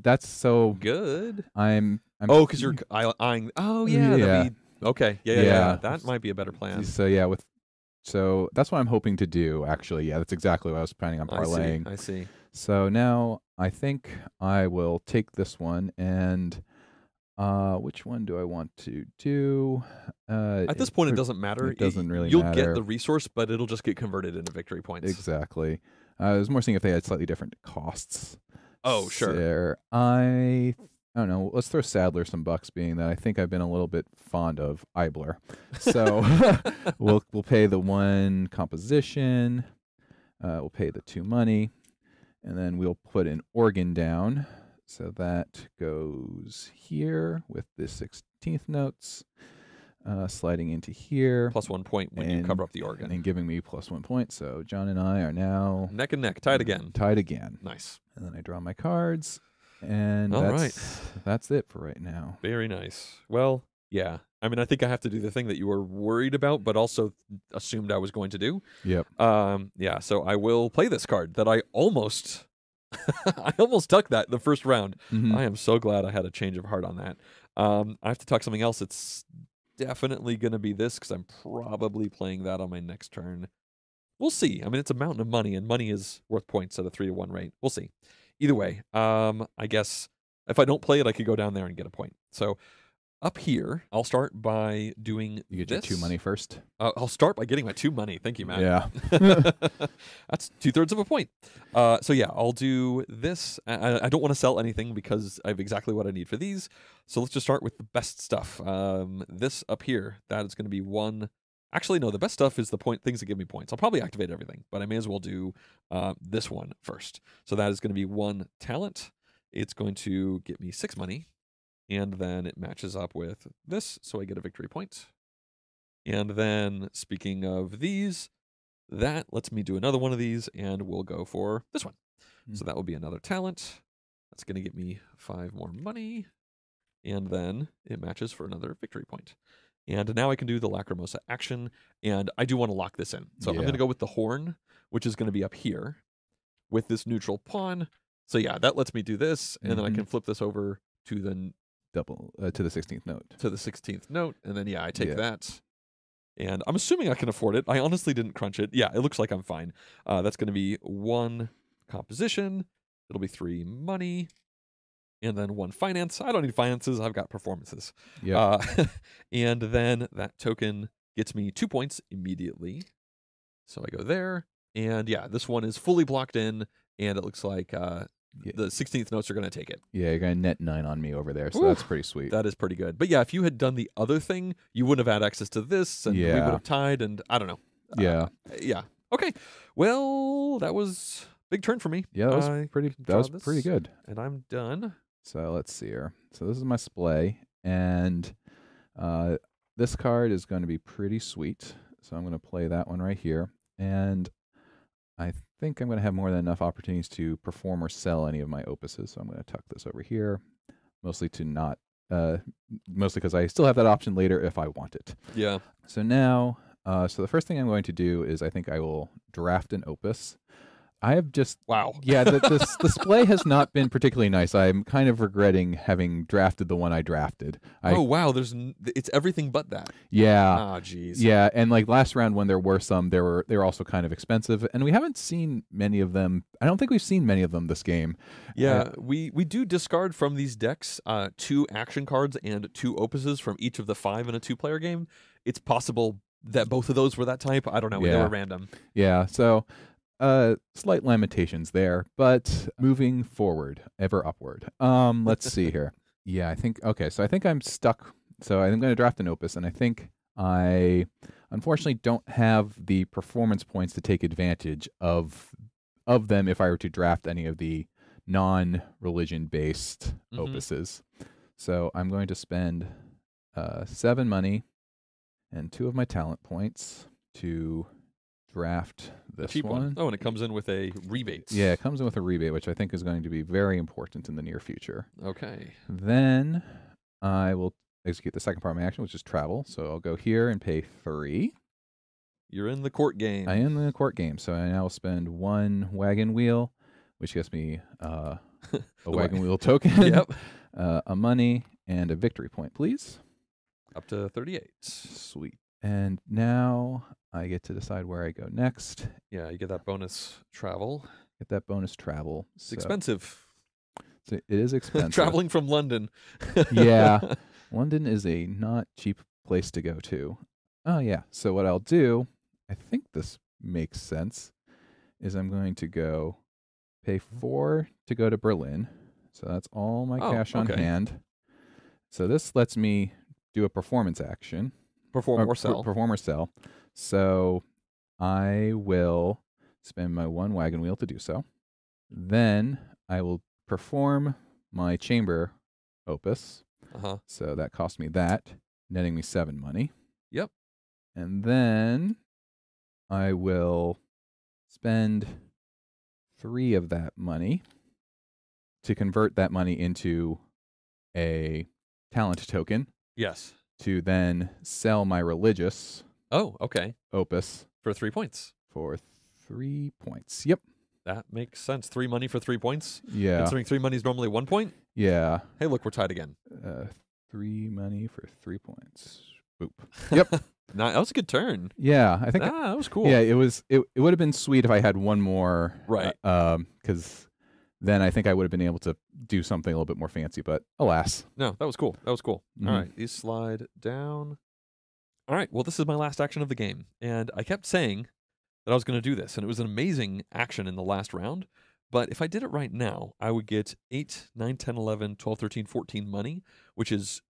good. I'm oh, because you're eyeing. Oh yeah. Yeah. Okay. Yeah. That might be a better plan. So yeah, so that's what I'm hoping to do. Actually, yeah, that's exactly what I was planning on parlaying. I see. So now I think I will take this one and. Which one do I want to do? At this point, it doesn't matter. It doesn't really matter. You'll get the resource, but it'll just get converted into victory points. Exactly. I was more seeing if they had slightly different costs. Oh, sure. There. I don't know. Let's throw Sadler some bucks, being that I think I've been a little bit fond of Ebler. So we'll pay the one composition. We'll pay the two money. And then we'll put an organ down. So that goes here with the 16th notes, sliding into here. Plus 1 point when you cover up the organ. And giving me plus 1 point. So John and I are now... neck and neck, tied again. Tied again. Nice. And then I draw my cards. And that's it for right now. Very nice. Well, yeah. I mean, I think I have to do the thing that you were worried about, but also assumed I was going to do. Yep. Yeah, so I will play this card that I almost... I almost tucked that the first round. Mm-hmm. I am so glad I had a change of heart on that. I have to tuck something else. It's definitely going to be this because I'm probably playing that on my next turn. We'll see. I mean, it's a mountain of money, and money is worth points at a 3-to-1 rate. We'll see. Either way, I guess if I don't play it, I could go down there and get a point. So up here, I'll start by doing You get this. Your 2 money first? I'll start by getting my 2 money. Thank you, Matt. Yeah. That's 2/3 of a point. So yeah, I'll do this. I don't want to sell anything because I have exactly what I need for these. So let's just start with the best stuff. This up here, that is going to be one. Actually, no, the best stuff is the point things that give me points. I'll probably activate everything, but I may as well do this one first. So that is going to be one talent. It's going to get me 6 money. And then it matches up with this, so I get a victory point. And then, speaking of these, that lets me do another one of these, and we'll go for this one. Mm-hmm. So that will be another talent. That's going to get me 5 more money. And then it matches for another victory point. And now I can do the Lacrimosa action, and I do want to lock this in. So yeah. I'm going to go with the horn, which is going to be up here, with this neutral pawn. So yeah, that lets me do this, and then I can flip this over to the... to the 16th note. To the 16th note, and then, yeah, I take that. And I'm assuming I can afford it. I honestly didn't crunch it. Yeah, it looks like I'm fine. That's going to be 1 composition. It'll be 3 money. And then 1 finance. I don't need finances. I've got performances. Yeah. And then that token gets me 2 points immediately. So I go there. And, yeah, this one is fully blocked in, and it looks like... the 16th notes are going to take it. Yeah, you're going to net 9 on me over there, so that's pretty sweet. That is pretty good. But yeah, if you had done the other thing, you wouldn't have had access to this, and we would have tied, and I don't know. Yeah. Okay. Well, that was a big turn for me. Yeah, that was pretty good. And I'm done. So let's see here. So this is my splay, and this card is going to be pretty sweet. So I'm going to play that one right here, and I think I'm going to have more than enough opportunities to perform or sell any of my opuses, so I'm going to tuck this over here, mostly to not, mostly because I still have that option later if I want it. Yeah. So now, so the first thing I'm going to do is I think I will draft an opus. I have just yeah, the display has not been particularly nice. I'm kind of regretting having drafted the one I drafted. It's everything but that. Yeah. Oh, geez. Yeah, and like last round when there were some, they were also kind of expensive, and we haven't seen many of them. I don't think we've seen many of them this game. Yeah, we do discard from these decks 2 action cards and 2 opuses from each of the 5 in a 2-player game. It's possible that both of those were that type. I don't know. Yeah. They were random. Yeah. So. Slight lamentations there, but moving forward, ever upward. Let's see here. Yeah, I think, okay, so I think I'm stuck. So I'm going to draft an opus, and I think I unfortunately don't have the performance points to take advantage of them if I were to draft any of the non-religion-based opuses. So I'm going to spend 7 money and 2 of my talent points to draft this cheap one. Oh, and it comes in with a rebate. Yeah, it comes in with a rebate, which I think is going to be very important in the near future. Okay. Then I will execute the second part of my action, which is travel. So I'll go here and pay 3. You're in the court game. I am in the court game, so I now spend 1 wagon wheel, which gets me a wagon wheel token, yep. A money, and a victory point, please. Up to 38. Sweet. And now I get to decide where I go next. Yeah, you get that bonus travel. Get that bonus travel. It's expensive. So it is expensive. Traveling from London. Yeah. London is a not cheap place to go to. Oh, yeah. So what I'll do, I think this makes sense, is I'm going to go pay 4 to go to Berlin. So that's all my cash on hand. So this lets me do a performance action. Perform or sell. Perform or sell. So I will spend my 1 wagon wheel to do so. Then I will perform my chamber opus. Uh-huh. So that cost me that, netting me 7 money. Yep. And then I will spend 3 of that money to convert that money into a talent token. Yes. To then sell my religious. Oh, okay. Opus. For 3 points. For 3 points. Yep. That makes sense. 3 money for 3 points. Yeah. Considering 3 money is normally 1 point. Yeah. Hey, look, we're tied again. 3 money for 3 points. Boop. Yep. Nah, that was a good turn. Yeah, I think that was cool. Yeah, it was. It would have been sweet if I had 1 more, right? Because then I think I would have been able to do something a little bit more fancy. But alas, no, that was cool. That was cool. Mm-hmm. All right, these slide down. All right, well, this is my last action of the game, and I kept saying that I was going to do this, and it was an amazing action in the last round. But if I did it right now, I would get 8, 9, 10, 11, 12, 13, 14 money, which is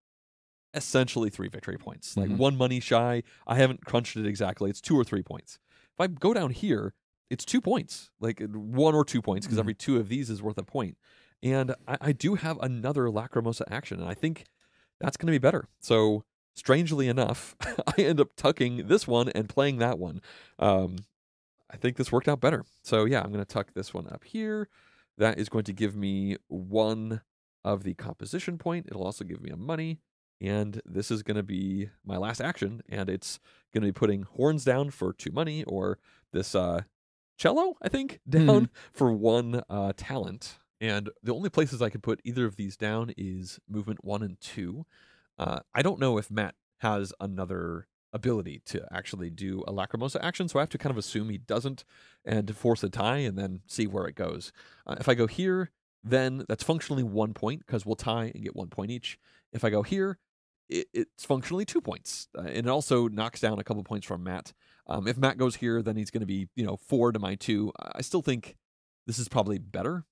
essentially 3 victory points. Like, mm-hmm. 1 money shy. I haven't crunched it exactly. It's 2 or 3 points. If I go down here, it's 2 points, like 1 or 2 points, because mm-hmm. every 2 of these is worth a point. And I do have another Lacrimosa action, and I think that's going to be better. So strangely enough, I end up tucking this one and playing that one. I think this worked out better. So yeah, I'm going to tuck this one up here. That is going to give me 1 of the composition point. It'll also give me a money. And this is going to be my last action, and it's going to be putting horns down for 2 money, or this cello, I think, down for 1 talent. And the only places I can put either of these down is movement 1 and 2. I don't know if Matt has another ability to actually do a Lacrimosa action, so I have to kind of assume he doesn't and force a tie and then see where it goes. If I go here, then that's functionally 1 point, because we'll tie and get 1 point each. If I go here, it's functionally 2 points, and it also knocks down a couple points from Matt. If Matt goes here, then he's going to be 4 to my 2. I still think this is probably better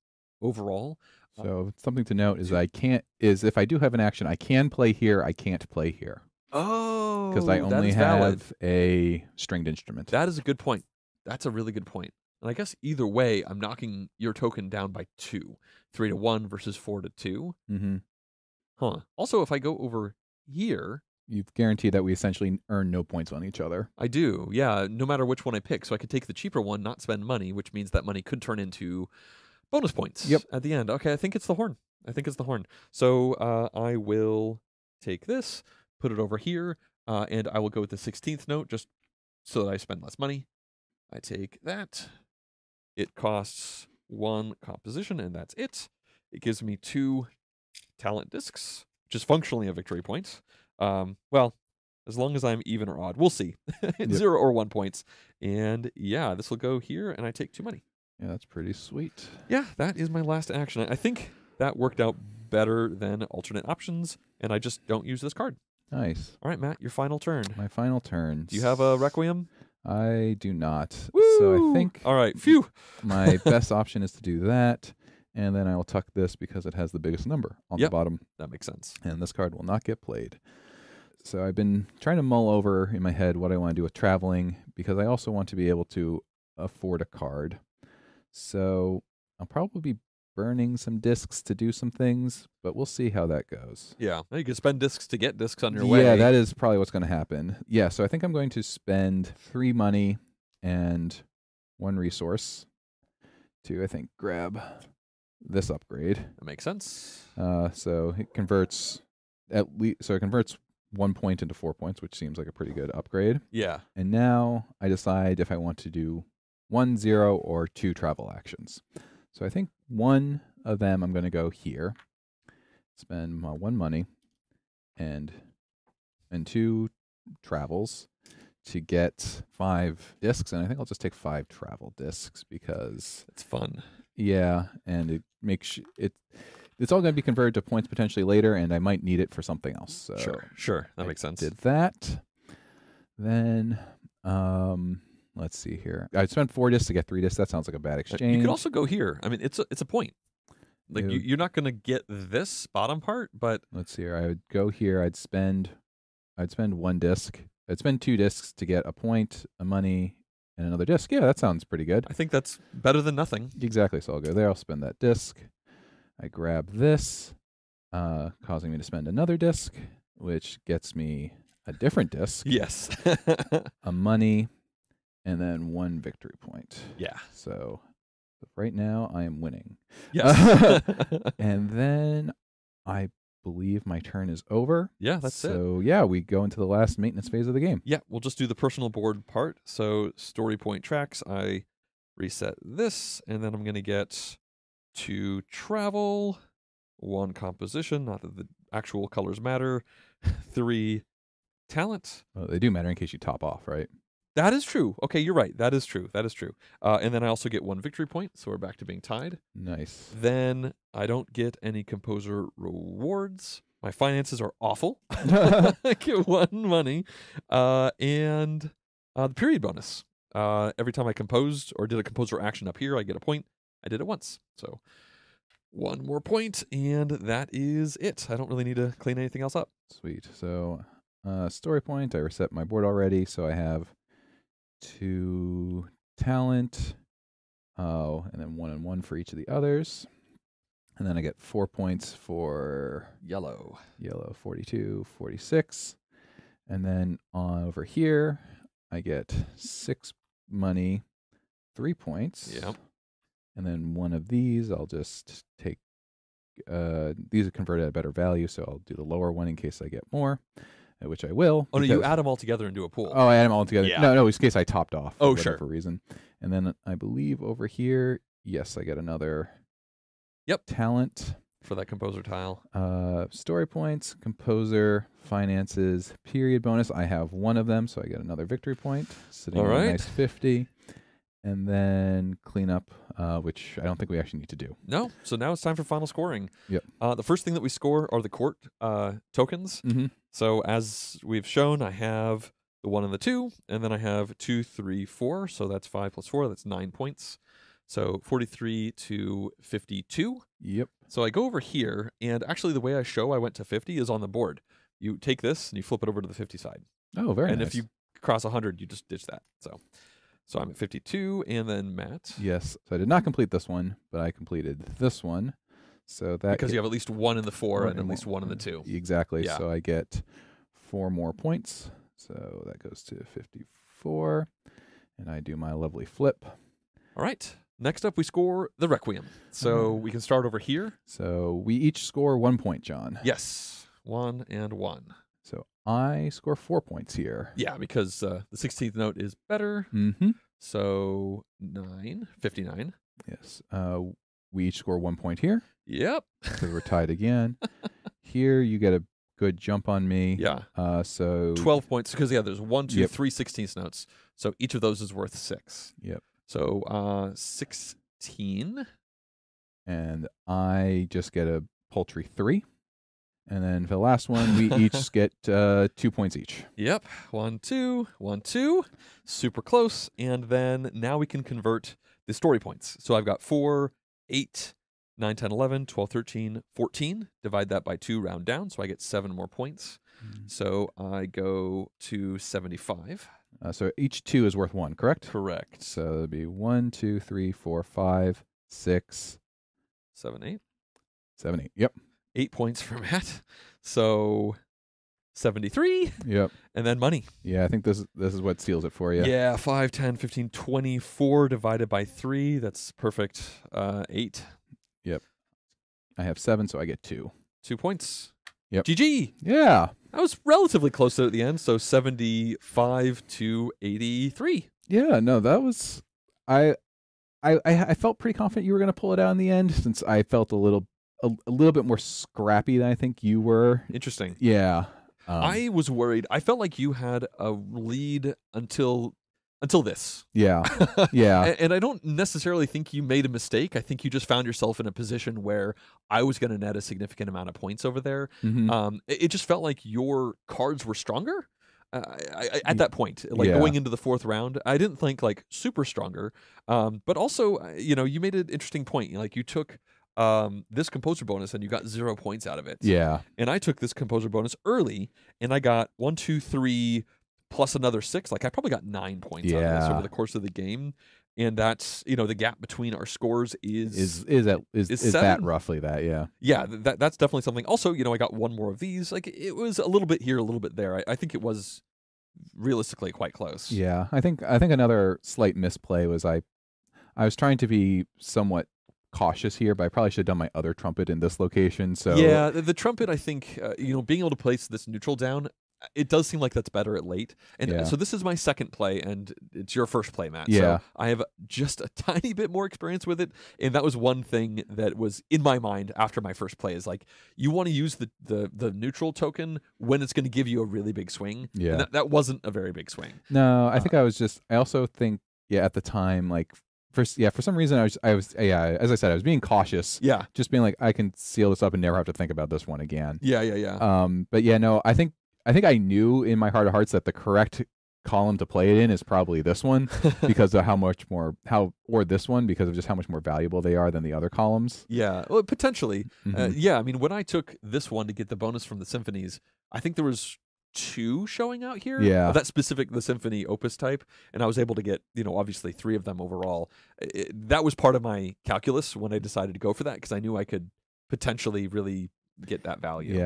overall. So something to note is if I do have an action, I can play here. I can't play here. Oh, because I only have a stringed instrument. That is a good point. That's a really good point. And I guess either way, I'm knocking your token down by 2, 3 to 1 versus 4 to 2. Mm-hmm. Huh. Also, if I go over here, you've guaranteed that we essentially earn no points on each other. I do, yeah. No matter which one I pick, so I could take the cheaper one, not spend money, which means that money could turn into bonus points. Yep. At the end. Okay, I think it's the horn. I think it's the horn. So I will take this, put it over here, and I will go with the 16th note just so that I spend less money. I take that. It costs 1 composition, and that's it. It gives me 2 talent discs, which is functionally a victory point. Well, as long as I'm even or odd, we'll see. Yep. 0 or 1 points. And yeah, this will go here, and I take 2 money. Yeah, that's pretty sweet. Yeah, that is my last action. I think that worked out better than alternate options, and I just don't use this card. Nice. All right, Matt, your final turn. My final turn. Do you have a Requiem? I do not. Woo! So I think all right. Phew. My best option is to do that, and then I will tuck this because it has the biggest number on the bottom. That makes sense. And this card will not get played. So I've been trying to mull over in my head what I want to do with traveling, because I also want to be able to afford a card. So I'll probably be burning some discs to do some things, but we'll see how that goes. Yeah, you can spend discs to get discs on your way. Yeah, that is probably what's going to happen. Yeah, so I think I'm going to spend 3 money and one resource to, I think, grab this upgrade. That makes sense. So it converts at least, so it converts 1 point into 4 points, which seems like a pretty good upgrade. Yeah. And now I decide if I want to do 1, 0, or 2 travel actions. So I think one of them I'm going to go here, spend my 1 money and 2 travels to get 5 discs, and I think I'll just take 5 travel discs because it's fun. Yeah, and it makes it. It's all going to be converted to points potentially later, and I might need it for something else. So sure, that makes sense. Did that. Then, let's see here. I spent 4 discs to get 3 discs. That sounds like a bad exchange. You could also go here. I mean, it's a point. Like you're not going to get this bottom part, but let's see here. I would go here. I'd spend 1 disc. I'd spend 2 discs to get a point, a money, and another disc. Yeah, that sounds pretty good. I think that's better than nothing. Exactly. So I'll go there. I'll spend that disc. I grab this, causing me to spend another disc, which gets me a different disc. Yes. A money. And then 1 victory point. Yeah. So right now I am winning. Yes. And then I believe my turn is over. Yeah, that's it. So yeah, we go into the last maintenance phase of the game. Yeah, we'll just do the personal board part. So story point tracks, I reset this, and then I'm going to get 2 travel, 1 composition, not that the actual colors matter, 3 talent. Well, they do matter in case you top off, right? That is true. Okay, you're right. That is true. That is true. And then I also get 1 victory point, so we're back to being tied. Nice. Then I don't get any composer rewards. My finances are awful. I get 1 money. And the period bonus. Every time I composed or did a composer action up here, I get a point. I did it once. So 1 more point, and that is it. I don't really need to clean anything else up. Sweet. So story point, I reset my board already, so I have 2 talent, and then 1 and 1 for each of the others, and then I get 4 points for yellow, 42, 46, and then over here I get 6 money, 3 points. Yep. And then 1 of these I'll just take. These are converted at a better value, so I'll do the lower one in case I get more. Which I will. Oh, no, you add them all together into a pool. Oh, I add them all together. Yeah. No, in case I topped off for whatever reason. And then I believe over here, yes, I get another talent. For that composer tile. Story points, composer, finances, period bonus. I have 1 of them, so I get another victory point. Sitting all right. On a nice 50. And then cleanup, which I don't think we actually need to do. No. So now it's time for final scoring. Yep. The first thing that we score are the court tokens. Mm-hmm. So as we've shown, I have the 1 and the 2, and then I have 2, 3, 4. So that's 5 plus 4. That's 9 points. So 43 to 52. Yep. So I go over here, and actually the way I show I went to 50 is on the board. You take this and you flip it over to the 50 side. Oh, very nice. And if you cross 100, you just ditch that. So I'm at 52, and then Matt. Yes. So I did not complete this one, but I completed this one. So that because you have at least 1 in the 4 and at least 1 in the 2. Exactly. Yeah. So I get 4 more points. So that goes to 54, and I do my lovely flip. All right. Next up, we score the Requiem. So we can start over here. So we each score 1 point, John. Yes. 1 and 1. So I score 4 points here. Yeah, because the 16th note is better. Mm-hmm. So 9, 59. Yes. We each score 1 point here. Yep. So we're tied again. Here, you get a good jump on me. Yeah. So 12 points, because yeah, there's 1, 2, 3 16th notes. So each of those is worth 6. Yep. So 16. And I just get a paltry 3. And then for the last one, we each get 2 points each. Yep. 1, 2, 1, 2. Super close. And then now we can convert the story points. So I've got 4, 8, 9, 10, 11, 12, 13, 14. Divide that by 2, round down. So I get 7 more points. Mm-hmm. So I go to 75. So each 2 is worth 1, correct? Correct. So it would be 1, 2, 3, 4, 5, 6, 7, 8. 7, 8. Yep. 8 points for Matt. So 73. Yep. And then money. Yeah, I think this is what seals it for you. Yeah, 5, 10, 15, 24 divided by 3. That's perfect. 8. Yep. I have 7, so I get 2. 2 points. Yep. GG. Yeah. I was relatively close at the end, so 75 to 83. Yeah, no, that was... I felt pretty confident you were going to pull it out in the end, since I felt a little bit more scrappy than I think you were. Interesting. Yeah. I was worried. I felt like you had a lead until this. Yeah. Yeah. And I don't necessarily think you made a mistake. I think you just found yourself in a position where I was going to net a significant amount of points over there. Mm-hmm. It just felt like your cards were stronger. At that point, like, yeah, going into the fourth round, I didn't think like super stronger, but also, you know, you made an interesting point. Like, you took this composer bonus and you got 0 points out of it. Yeah. And I took this composer bonus early and I got 1, 2, 3 plus another 6. Like, I probably got 9 points, yeah, out of this over the course of the game. And that's, you know, the gap between our scores is that roughly that, yeah. Yeah, that's definitely something. Also, you know, I got one more of these. Like, it was a little bit here, a little bit there. I think it was realistically quite close. Yeah, I think another slight misplay was I was trying to be somewhat cautious here, but I probably should have done my other trumpet in this location. So yeah, the trumpet, I think, you know, being able to place this neutral down, it does seem like that's better at late. And yeah, so this is my second play, and it's your first play, Matt. Yeah. So I have just a tiny bit more experience with it, and that was one thing that was in my mind after my first play is, like, you want to use the neutral token when it's going to give you a really big swing. Yeah. And that wasn't a very big swing. No, I think I also think, yeah, at the time, like, for some reason I was yeah, as I said, I was being cautious. Yeah. Just being like, I can seal this up and never have to think about this one again. Yeah, yeah, yeah. But yeah, no, I think I knew in my heart of hearts that the correct column to play it in is probably this one because of how much more valuable they are than the other columns. Yeah, well, potentially. Mm-hmm. Yeah, I mean, when I took this one to get the bonus from the symphonies, I think there was 2 showing out here. Yeah, of that specific, the symphony opus type, and I was able to get, you know, obviously 3 of them overall. That was part of my calculus when I decided to go for that, because I knew I could potentially really get that value.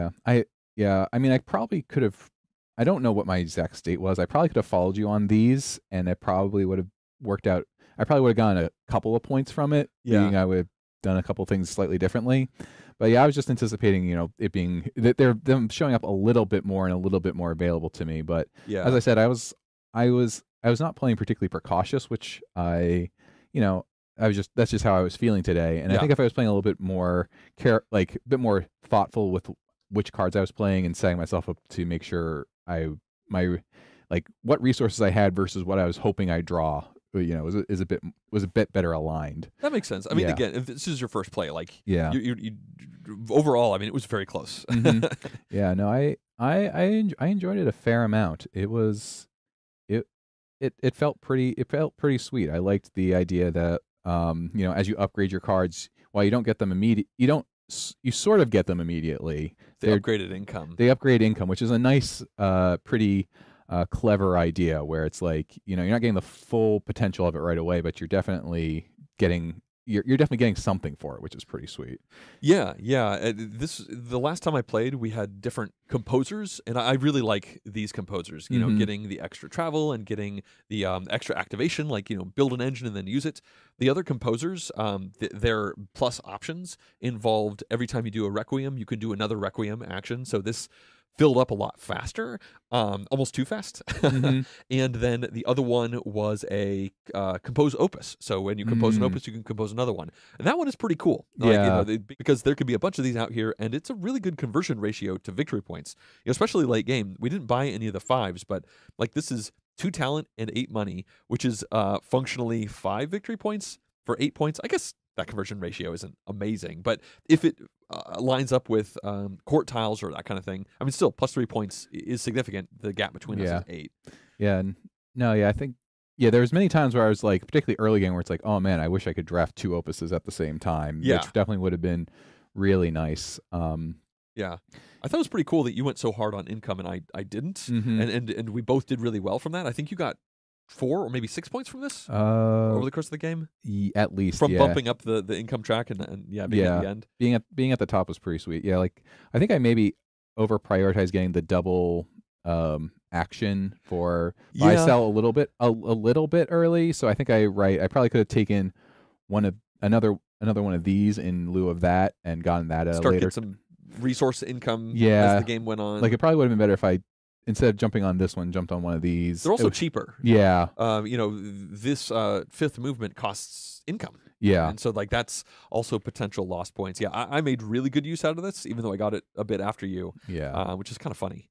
Yeah, I mean, I probably could have, I don't know what my exact state was. I probably could have followed you on these, and it probably would have worked out. I probably would have gotten a couple of points from it. Yeah. Meaning I would have done a couple things slightly differently. But yeah, I was just anticipating, you know, it being, that they're them showing up a little bit more and a little bit more available to me. But yeah, as I said, I was not playing particularly precautious, which that's just how I was feeling today. And yeah, I think if I was playing a little bit more a bit more thoughtful with which cards I was playing and setting myself up to make sure what resources I had versus what I was hoping I draw, you know, was a bit better aligned. That makes sense. I mean, yeah, again, if this is your first play, like, yeah, you overall, I mean, it was very close. Mm-hmm. Yeah, no, I enjoyed it a fair amount. It was, it felt pretty sweet. I liked the idea that, you know, as you upgrade your cards, while you don't get them immediately, you sort of get them immediately. They upgraded income. They upgrade income, which is a nice, pretty clever idea, where it's like, you know, you're not getting the full potential of it right away, but you're definitely getting you're definitely getting something for it, which is pretty sweet. Yeah, yeah. The last time I played, we had different composers, and I really like these composers. You mm-hmm. know, getting the extra travel and getting the extra activation, like, you know, build an engine and then use it. The other composers, their plus options involved every time you do a requiem, you can do another requiem action. So this filled up a lot faster, almost too fast. Mm-hmm. And then the other one was a compose opus. So when you compose an opus, you can compose another one. And that one is pretty cool. Yeah. Like, you know, because there could be a bunch of these out here, and it's a really good conversion ratio to victory points, you know, especially late game. We didn't buy any of the 5s, but like, this is 2 talent and 8 money, which is functionally 5 victory points for 8 points. I guess that conversion ratio isn't amazing, but if it lines up with court tiles or that kind of thing, I mean, still, plus 3 points is significant. The gap between us is 8. Yeah. No, yeah, I think, yeah, there was many times where I was like, particularly early game, where it's like, oh man, I wish I could draft 2 opuses at the same time, yeah, which definitely would have been really nice. Yeah. I thought it was pretty cool that you went so hard on income and I didn't, mm-hmm. and we both did really well from that. I think you got 4 or maybe 6 points from this over the course of the game, at least, from bumping up the income track and being at the end. Being at the top was pretty sweet. Yeah, like I think I maybe over prioritize getting the double action for buy sell a little bit early. So I think I probably could have taken one of another one of these in lieu of that and gotten that later. Get some resource income as the game went on. Like, it probably would have been better if I, instead of jumping on this one, jumped on one of these. They're also cheaper. Yeah. You know, this fifth movement costs income. Yeah. And so, like, that's also potential lost points. Yeah, I made really good use out of this, even though I got it a bit after you. Yeah. Which is kind of funny.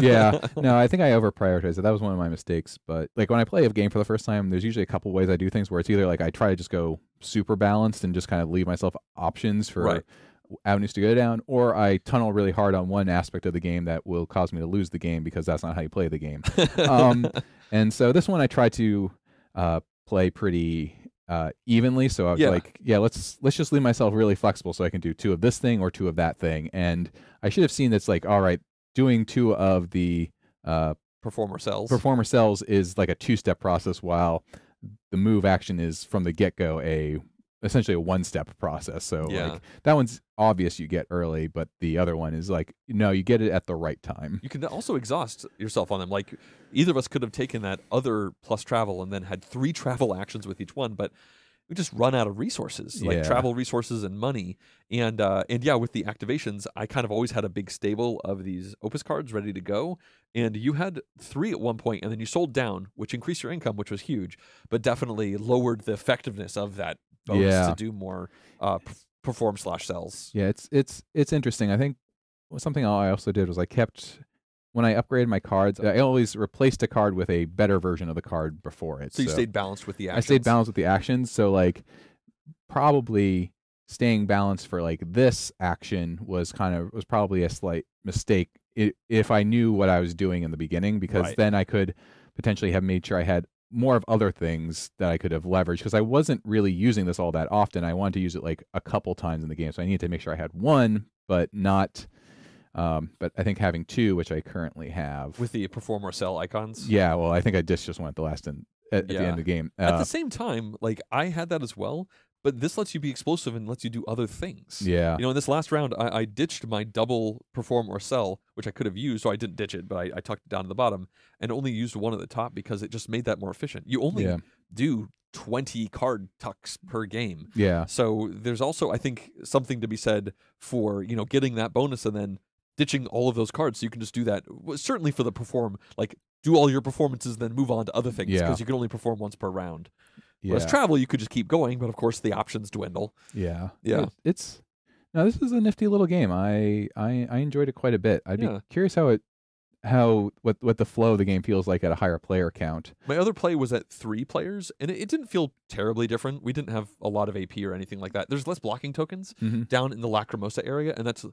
Yeah. No, I think I over-prioritized it. That was one of my mistakes. But, like, when I play a game for the first time, there's usually a couple ways I do things where it's either, like, I try to just go super balanced and just kind of leave myself options for... Right. avenues to go down, or I tunnel really hard on one aspect of the game that will cause me to lose the game because that's not how you play the game. And so this one I try to play pretty evenly. So I was like, yeah, let's just leave myself really flexible so I can do two of this thing or two of that thing. And I should have seen that's like, all right, doing two of the performer cells is like a two-step process, while the move action is from the get-go essentially a one-step process. So like, that one's obvious you get early, but the other one is like, no, you get it at the right time. You can also exhaust yourself on them. Like, either of us could have taken that other plus travel and then had 3 travel actions with each one, but we just run out of resources, like travel resources and money. And yeah, with the activations, I kind of always had a big stable of these Opus cards ready to go. And you had 3 at one point, and then you sold down, which increased your income, which was huge, but definitely lowered the effectiveness of that bonus to do more perform/sells. Yeah, it's interesting. I think something I also did was I kept, when I upgraded my cards, I always replaced a card with a better version of the card before it. So you stayed balanced with the actions. I stayed balanced with the actions. So, like, probably staying balanced for, like, this action was probably a slight mistake if I knew what I was doing in the beginning, because then I could potentially have made sure I had more of other things that I could have leveraged, because I wasn't really using this all that often. I wanted to use it like a couple times in the game, so I needed to make sure I had one, but not. But I think having 2, which I currently have, with the perform or sell icons. Yeah, well, I think I just went the last at the end of the game. At the same time, like, I had that as well, but this lets you be explosive and lets you do other things. Yeah. You know, in this last round, I ditched my double perform or sell, which I could have used, so I didn't ditch it, but I tucked it down to the bottom and only used one at the top because it just made that more efficient. You only do 20 card tucks per game. Yeah. So there's also, I think, something to be said for, you know, getting that bonus and then ditching all of those cards, so you can just do that. Certainly for the perform, like, do all your performances, then move on to other things, because you can only perform once per round. Whereas travel, you could just keep going, but of course the options dwindle. Yeah, yeah. Now this is a nifty little game. I enjoyed it quite a bit. I'd be curious what the flow of the game feels like at a higher player count. My other play was at 3 players, and it didn't feel terribly different. We didn't have a lot of AP or anything like that. There's less blocking tokens down in the Lacrimosa area, and that's.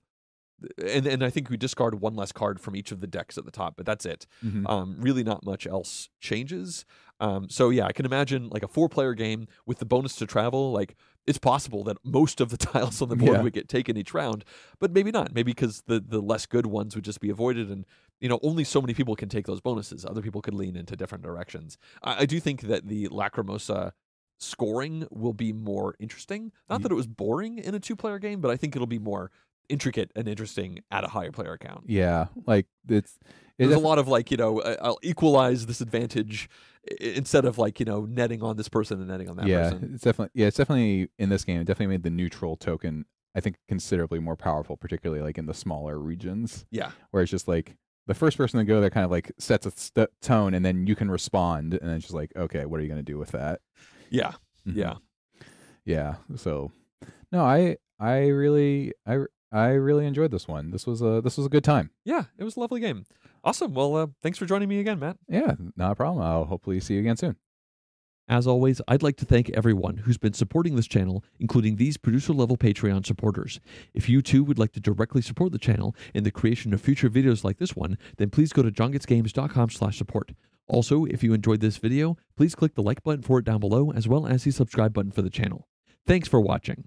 And I think we discard 1 less card from each of the decks at the top, but that's it. Really not much else changes. So yeah, I can imagine like a 4-player game with the bonus to travel. Like, it's possible that most of the tiles on the board would get taken each round, but maybe not. Maybe because the less good ones would just be avoided, and, you know, only so many people can take those bonuses. Other people could lean into different directions. I do think that the Lacrimosa scoring will be more interesting. Not that it was boring in a 2-player game, but I think it'll be more intricate and interesting at a higher player count. Yeah, like, there's a lot of, like, you know, I'll equalize this advantage instead of, like, you know, netting on this person and netting on that person. It's definitely in this game, it definitely made the neutral token, I think, considerably more powerful, particularly like in the smaller regions. Yeah, where it's just like the first person to go there kind of like sets a tone, and then you can respond, and then it's just like, okay, what are you going to do with that? Yeah. Yeah. So no, I really enjoyed this one. This was a good time. Yeah, it was a lovely game. Awesome. Well, thanks for joining me again, Matt. Yeah, not a problem. I'll hopefully see you again soon. As always, I'd like to thank everyone who's been supporting this channel, including these producer-level Patreon supporters. If you too would like to directly support the channel and the creation of future videos like this one, then please go to JonGetsGames.com/support. Also, if you enjoyed this video, please click the like button for it down below, as well as the subscribe button for the channel. Thanks for watching.